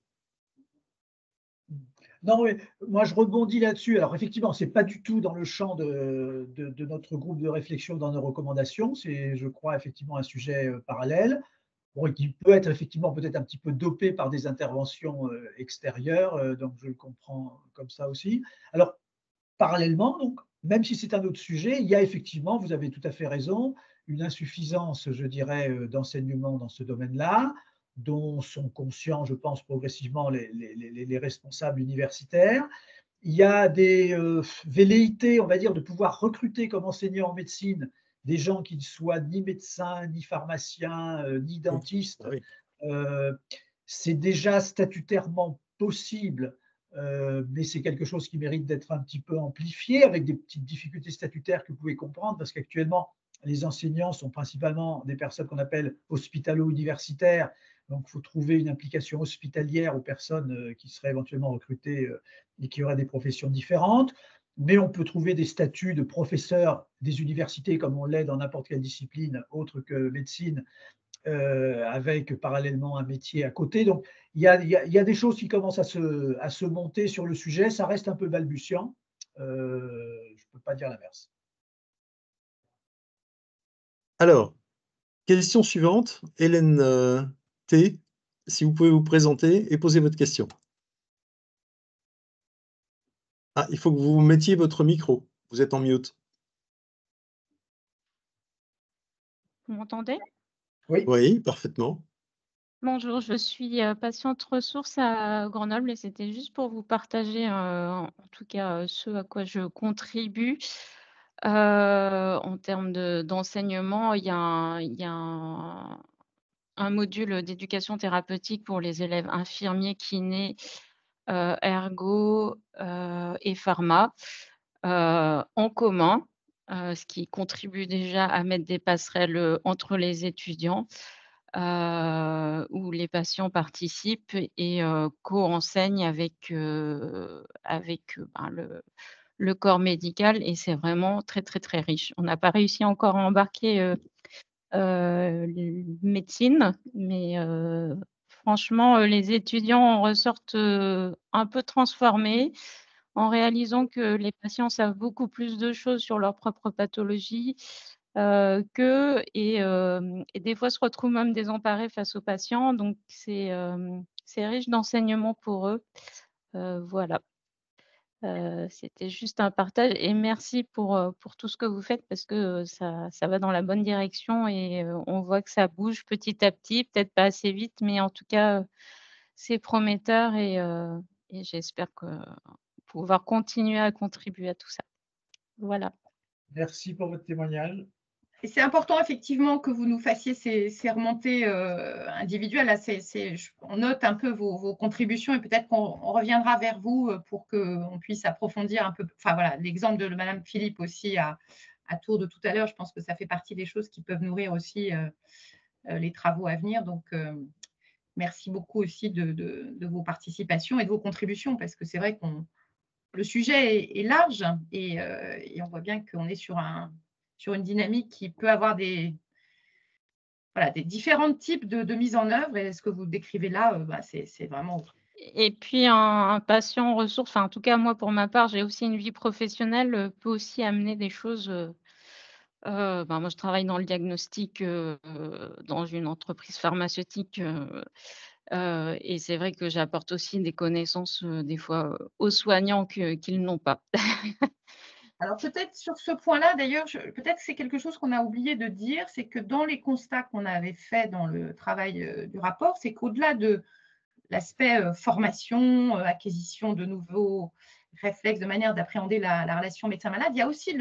Non, mais moi, je rebondis là-dessus. Alors, effectivement, ce n'est pas du tout dans le champ de notre groupe de réflexion dans nos recommandations. C'est, je crois, effectivement un sujet parallèle qui peut être effectivement peut-être un petit peu dopé par des interventions extérieures. Donc, je le comprends comme ça aussi. Alors, parallèlement, donc, même si c'est un autre sujet, il y a effectivement, vous avez tout à fait raison, une insuffisance, je dirais, d'enseignement dans ce domaine-là, dont sont conscients, je pense, progressivement les responsables universitaires. Il y a des velléités, on va dire, de pouvoir recruter comme enseignants en médecine des gens qui ne soient ni médecins, ni pharmaciens, ni dentistes. Oui. C'est déjà statutairement possible, mais c'est quelque chose qui mérite d'être un petit peu amplifié, avec des petites difficultés statutaires que vous pouvez comprendre, parce qu'actuellement, les enseignants sont principalement des personnes qu'on appelle hospitalo-universitaires. Donc, il faut trouver une implication hospitalière aux personnes qui seraient éventuellement recrutées et qui auraient des professions différentes. Mais on peut trouver des statuts de professeurs des universités, comme on l'est dans n'importe quelle discipline autre que médecine, avec parallèlement un métier à côté. Donc, il y a des choses qui commencent à se monter sur le sujet. Ça reste un peu balbutiant. Je ne peux pas dire l'inverse. Alors, question suivante, Hélène T, si vous pouvez vous présenter et poser votre question. Ah, il faut que vous mettiez votre micro, vous êtes en mute. Vous m'entendez? Oui. Oui, parfaitement. Bonjour, je suis patiente ressource à Grenoble et c'était juste pour vous partager en tout cas ce à quoi je contribue. En termes d'enseignement, il y a un module d'éducation thérapeutique pour les élèves infirmiers, kinés, ergo et pharma en commun, ce qui contribue déjà à mettre des passerelles entre les étudiants où les patients participent et co-enseignent avec le corps médical, et c'est vraiment très, très, très riche. On n'a pas réussi encore à embarquer médecine, mais franchement, les étudiants en ressortent un peu transformés en réalisant que les patients savent beaucoup plus de choses sur leur propre pathologie qu'eux et des fois se retrouvent même désemparés face aux patients. Donc, c'est riche d'enseignements pour eux. Voilà. C'était juste un partage et merci pour tout ce que vous faites parce que ça va dans la bonne direction et on voit que ça bouge petit à petit, peut-être pas assez vite, mais en tout cas, c'est prometteur et j'espère pouvoir continuer à contribuer à tout ça. Voilà. Merci pour votre témoignage. Et c'est important effectivement que vous nous fassiez ces remontées individuelles. Là, on note un peu vos contributions et peut-être qu'on reviendra vers vous pour qu'on puisse approfondir un peu. Enfin voilà, l'exemple de Madame Philippe aussi à Tours de tout à l'heure, je pense que ça fait partie des choses qui peuvent nourrir aussi les travaux à venir. Donc, merci beaucoup aussi de vos participations et de vos contributions parce que c'est vrai que le sujet est large et on voit bien qu'on est sur une dynamique qui peut avoir des différents types de mise en œuvre. Et ce que vous décrivez là, c'est vraiment… Et puis, un patient ressource, en tout cas, moi, pour ma part, j'ai aussi une vie professionnelle, peut aussi amener des choses… moi, je travaille dans le diagnostic dans une entreprise pharmaceutique et c'est vrai que j'apporte aussi des connaissances, des fois, aux soignants qu'ils n'ont pas. Alors peut-être sur ce point-là, d'ailleurs, peut-être c'est quelque chose qu'on a oublié de dire, c'est que dans les constats qu'on avait faits dans le travail du rapport, c'est qu'au-delà de l'aspect formation, acquisition de nouveaux réflexes de manière d'appréhender la relation médecin-malade, il y a aussi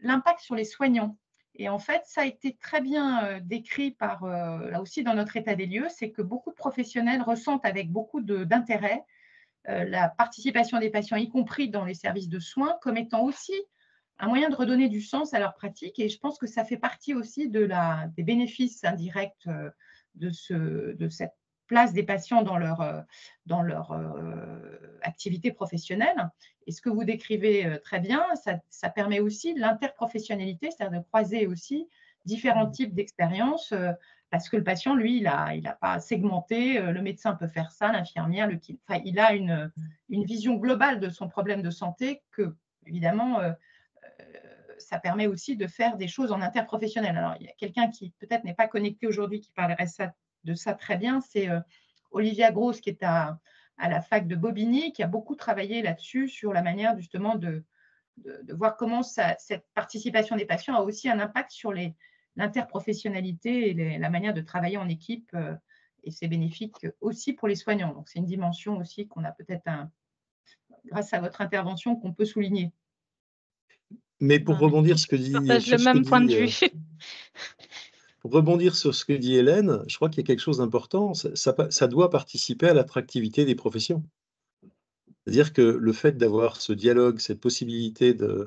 l'impact sur les soignants. Et en fait, ça a été très bien décrit par, là aussi dans notre état des lieux, c'est que beaucoup de professionnels ressentent avec beaucoup d'intérêt la participation des patients, y compris dans les services de soins, comme étant aussi un moyen de redonner du sens à leur pratique et je pense que ça fait partie aussi des bénéfices indirects de cette place des patients dans leur activité professionnelle. Et ce que vous décrivez très bien, ça permet aussi l'interprofessionnalité, c'est-à-dire de croiser aussi différents types d'expériences parce que le patient, lui, il n'a pas segmenté, le médecin peut faire ça, l'infirmière, il a une vision globale de son problème de santé que, évidemment, ça permet aussi de faire des choses en interprofessionnel. Alors, il y a quelqu'un qui peut-être n'est pas connecté aujourd'hui qui parlerait de ça très bien, c'est Olivier Grosse qui est à la fac de Bobigny, qui a beaucoup travaillé là-dessus sur la manière justement de voir comment cette participation des patients a aussi un impact sur l'interprofessionnalité et la manière de travailler en équipe. Et c'est bénéfique aussi pour les soignants. Donc, c'est une dimension aussi qu'on a peut-être, grâce à votre intervention, qu'on peut souligner. Mais pour rebondir sur ce que dit… Pour rebondir sur ce que dit Hélène, je crois qu'il y a quelque chose d'important. Ça doit participer à l'attractivité des professions. C'est-à-dire que le fait d'avoir ce dialogue, cette possibilité de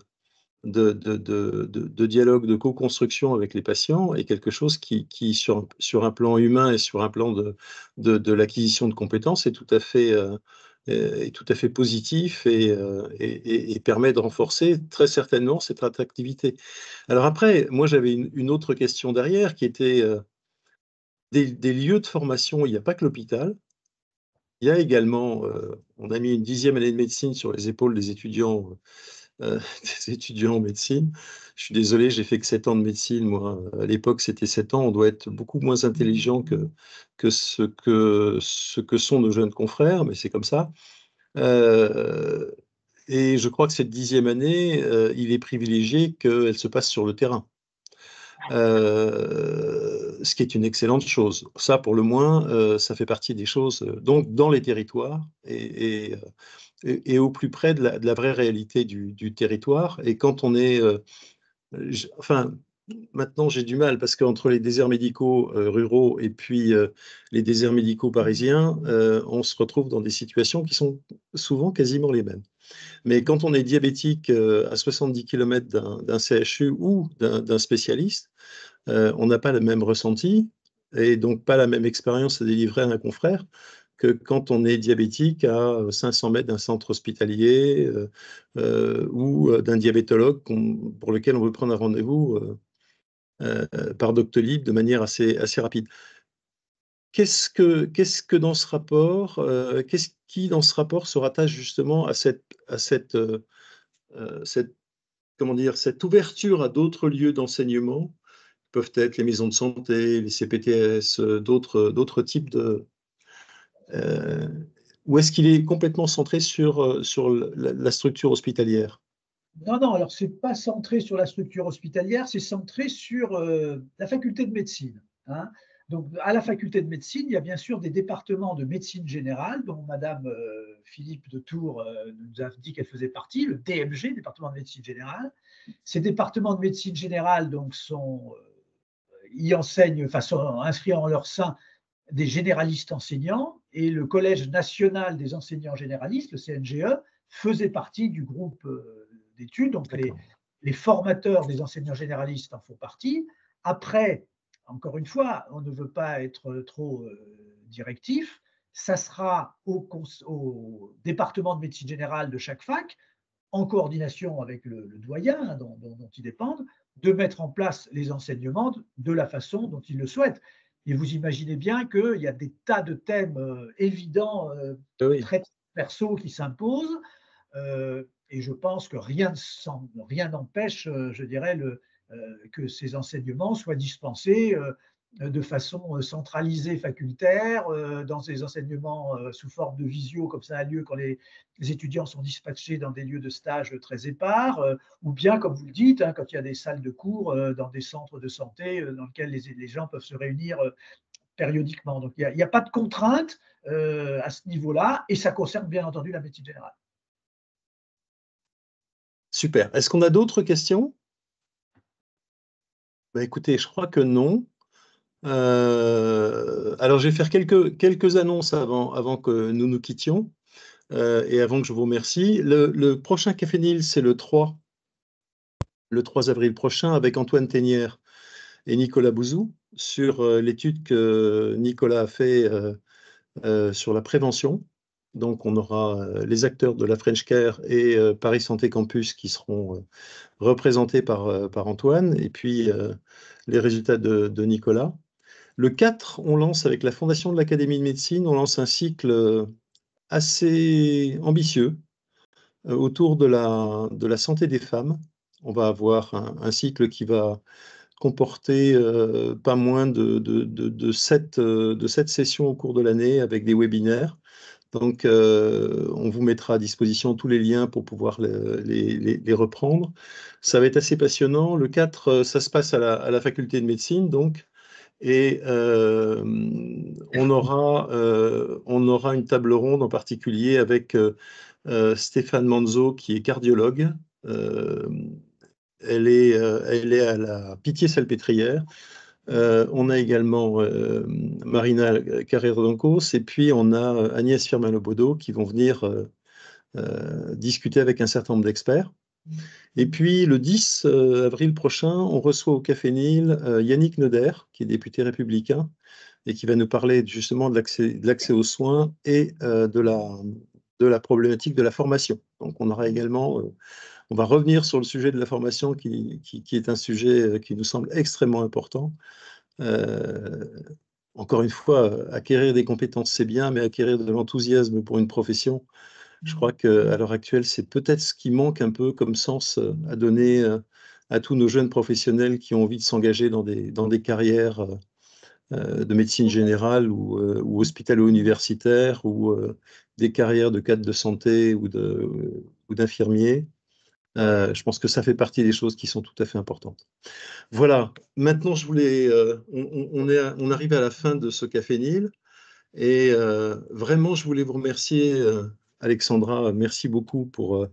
dialogue, de co-construction avec les patients est quelque chose qui sur un plan humain et sur un plan de l'acquisition de compétences, est tout à fait positif et permet de renforcer très certainement cette attractivité. Alors après, moi j'avais une autre question derrière qui était des lieux de formation. Il n'y a pas que l'hôpital. Il y a également, on a mis une 10e année de médecine sur les épaules des étudiants. Des étudiants en médecine. Je suis désolé, j'ai fait que 7 ans de médecine. Moi, à l'époque, c'était 7 ans. On doit être beaucoup moins intelligent que ce que sont nos jeunes confrères, mais c'est comme ça. Et je crois que cette 10e année, il est privilégié qu'elle se passe sur le terrain. Ce qui est une excellente chose. Ça, pour le moins, ça fait partie des choses donc dans les territoires et au plus près de la vraie réalité du territoire. Et quand on est… maintenant, j'ai du mal parce qu'entre les déserts médicaux ruraux et puis les déserts médicaux parisiens, on se retrouve dans des situations qui sont souvent quasiment les mêmes. Mais quand on est diabétique à 70 km d'un CHU ou d'un spécialiste, on n'a pas le même ressenti et donc pas la même expérience à délivrer à un confrère que quand on est diabétique à 500 mètres d'un centre hospitalier ou d'un diabétologue pour lequel on veut prendre un rendez-vous par Doctolib de manière assez rapide. Qu'est-ce que dans ce rapport, qu'est-ce qui dans ce rapport se rattache justement à cette ouverture à d'autres lieux d'enseignement, peuvent être les maisons de santé, les CPTS, d'autres types de... Ou est-ce qu'il est complètement centré sur la structure hospitalière? Non, alors ce n'est pas centré sur la structure hospitalière, c'est centré sur la faculté de médecine. Hein. Donc, à la faculté de médecine, il y a bien sûr des départements de médecine générale, dont Madame Philippe de Tours nous a dit qu'elle faisait partie, le DMG, département de médecine générale. Ces départements de médecine générale donc, sont inscrits en leur sein des généralistes enseignants, et le Collège national des enseignants généralistes, le CNGE, faisait partie du groupe d'études, donc les formateurs des enseignants généralistes en font partie. Après, encore une fois, on ne veut pas être trop directif, ça sera au département de médecine générale de chaque fac, en coordination avec le doyen hein, dont ils dépendent, de mettre en place les enseignements de la façon dont ils le souhaitent. Et vous imaginez bien qu'il y a des tas de thèmes évidents, très perso qui s'imposent, et je pense que rien n'empêche, je dirais, que ces enseignements soient dispensés de façon centralisée, facultaire, dans ces enseignements sous forme de visio, comme ça a lieu quand les étudiants sont dispatchés dans des lieux de stage très épars, ou bien, comme vous le dites, hein, quand il y a des salles de cours dans des centres de santé dans lesquels les gens peuvent se réunir périodiquement. Donc, il n'y a pas de contraintes à ce niveau-là, et ça concerne bien entendu la médecine générale. Super. Est-ce qu'on a d'autres questions? Bah, écoutez, je crois que non. Alors, je vais faire quelques annonces avant que nous nous quittions et avant que je vous remercie. Le prochain Café Nil, c'est le 3 avril prochain avec Antoine Ténière et Nicolas Bouzou sur l'étude que Nicolas a fait sur la prévention. Donc, on aura les acteurs de la French Care et Paris Santé Campus qui seront représentés par Antoine et puis les résultats de Nicolas. Le 4, on lance avec la Fondation de l'Académie de médecine, on lance un cycle assez ambitieux autour de la santé des femmes. On va avoir un cycle qui va comporter pas moins de 7 sessions au cours de l'année avec des webinaires. Donc, on vous mettra à disposition tous les liens pour pouvoir les reprendre. Ça va être assez passionnant. Le 4, ça se passe à la faculté de médecine, donc. Et on aura une table ronde en particulier avec Stéphane Manzo, qui est cardiologue. Elle est à la Pitié-Salpêtrière. On a également Marina Carrero-Dancos et puis on a Agnès Firmin-Lobodo qui vont venir discuter avec un certain nombre d'experts. Et puis le 10 avril prochain, on reçoit au Café Nil Yannick Neuder, qui est député républicain et qui va nous parler justement de l'accès aux soins et de la problématique de la formation. Donc on aura également... On va revenir sur le sujet de la formation qui est un sujet qui nous semble extrêmement important. Encore une fois, acquérir des compétences, c'est bien, mais acquérir de l'enthousiasme pour une profession, je crois qu'à l'heure actuelle, c'est peut-être ce qui manque un peu comme sens à donner à tous nos jeunes professionnels qui ont envie de s'engager dans des carrières de médecine générale ou hospitalo-universitaire ou des carrières de cadre de santé ou d'infirmier. Je pense que ça fait partie des choses qui sont tout à fait importantes. Voilà, maintenant, on arrive à la fin de ce Café Nil. Et vraiment, je voulais vous remercier, Alexandra, merci beaucoup pour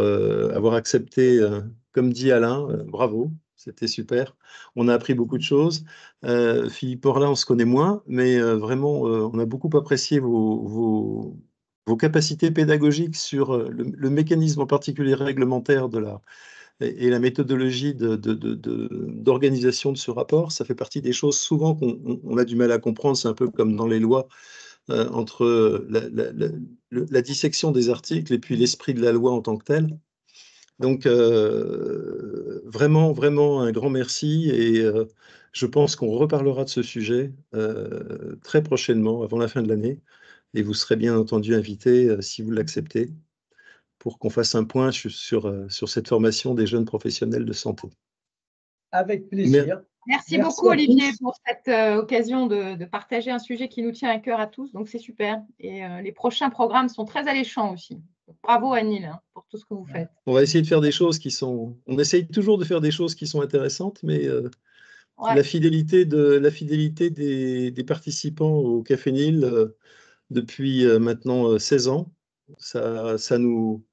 avoir accepté, comme dit Alain, bravo, c'était super. On a appris beaucoup de choses. Philippe Morlat, on se connaît moins, mais vraiment, on a beaucoup apprécié vos capacités pédagogiques sur le mécanisme en particulier réglementaire et la méthodologie d'organisation de ce rapport. Ça fait partie des choses souvent qu'on a du mal à comprendre, c'est un peu comme dans les lois, entre la dissection des articles et puis l'esprit de la loi en tant que telle. Donc, vraiment, vraiment un grand merci et je pense qu'on reparlera de ce sujet très prochainement, avant la fin de l'année, et vous serez bien entendu invité, si vous l'acceptez, pour qu'on fasse un point sur cette formation des jeunes professionnels de santé. Avec plaisir. Merci beaucoup, Olivier, pour cette occasion de partager un sujet qui nous tient à cœur à tous. Donc, c'est super. Et les prochains programmes sont très alléchants aussi. Donc, bravo, Anil, hein, pour tout ce que vous faites. On va essayer de faire des choses qui sont… On essaye toujours de faire des choses qui sont intéressantes, mais la fidélité des participants au Café Nil depuis maintenant 16 ans, ça nous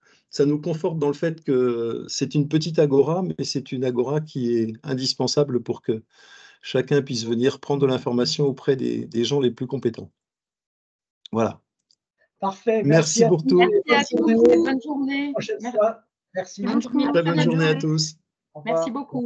conforte dans le fait que c'est une petite agora, mais c'est une agora qui est indispensable pour que chacun puisse venir prendre de l'information auprès des gens les plus compétents. Voilà. Parfait. Merci pour tout. Merci à tous. Bonne journée. Bonne journée à tous. Merci beaucoup.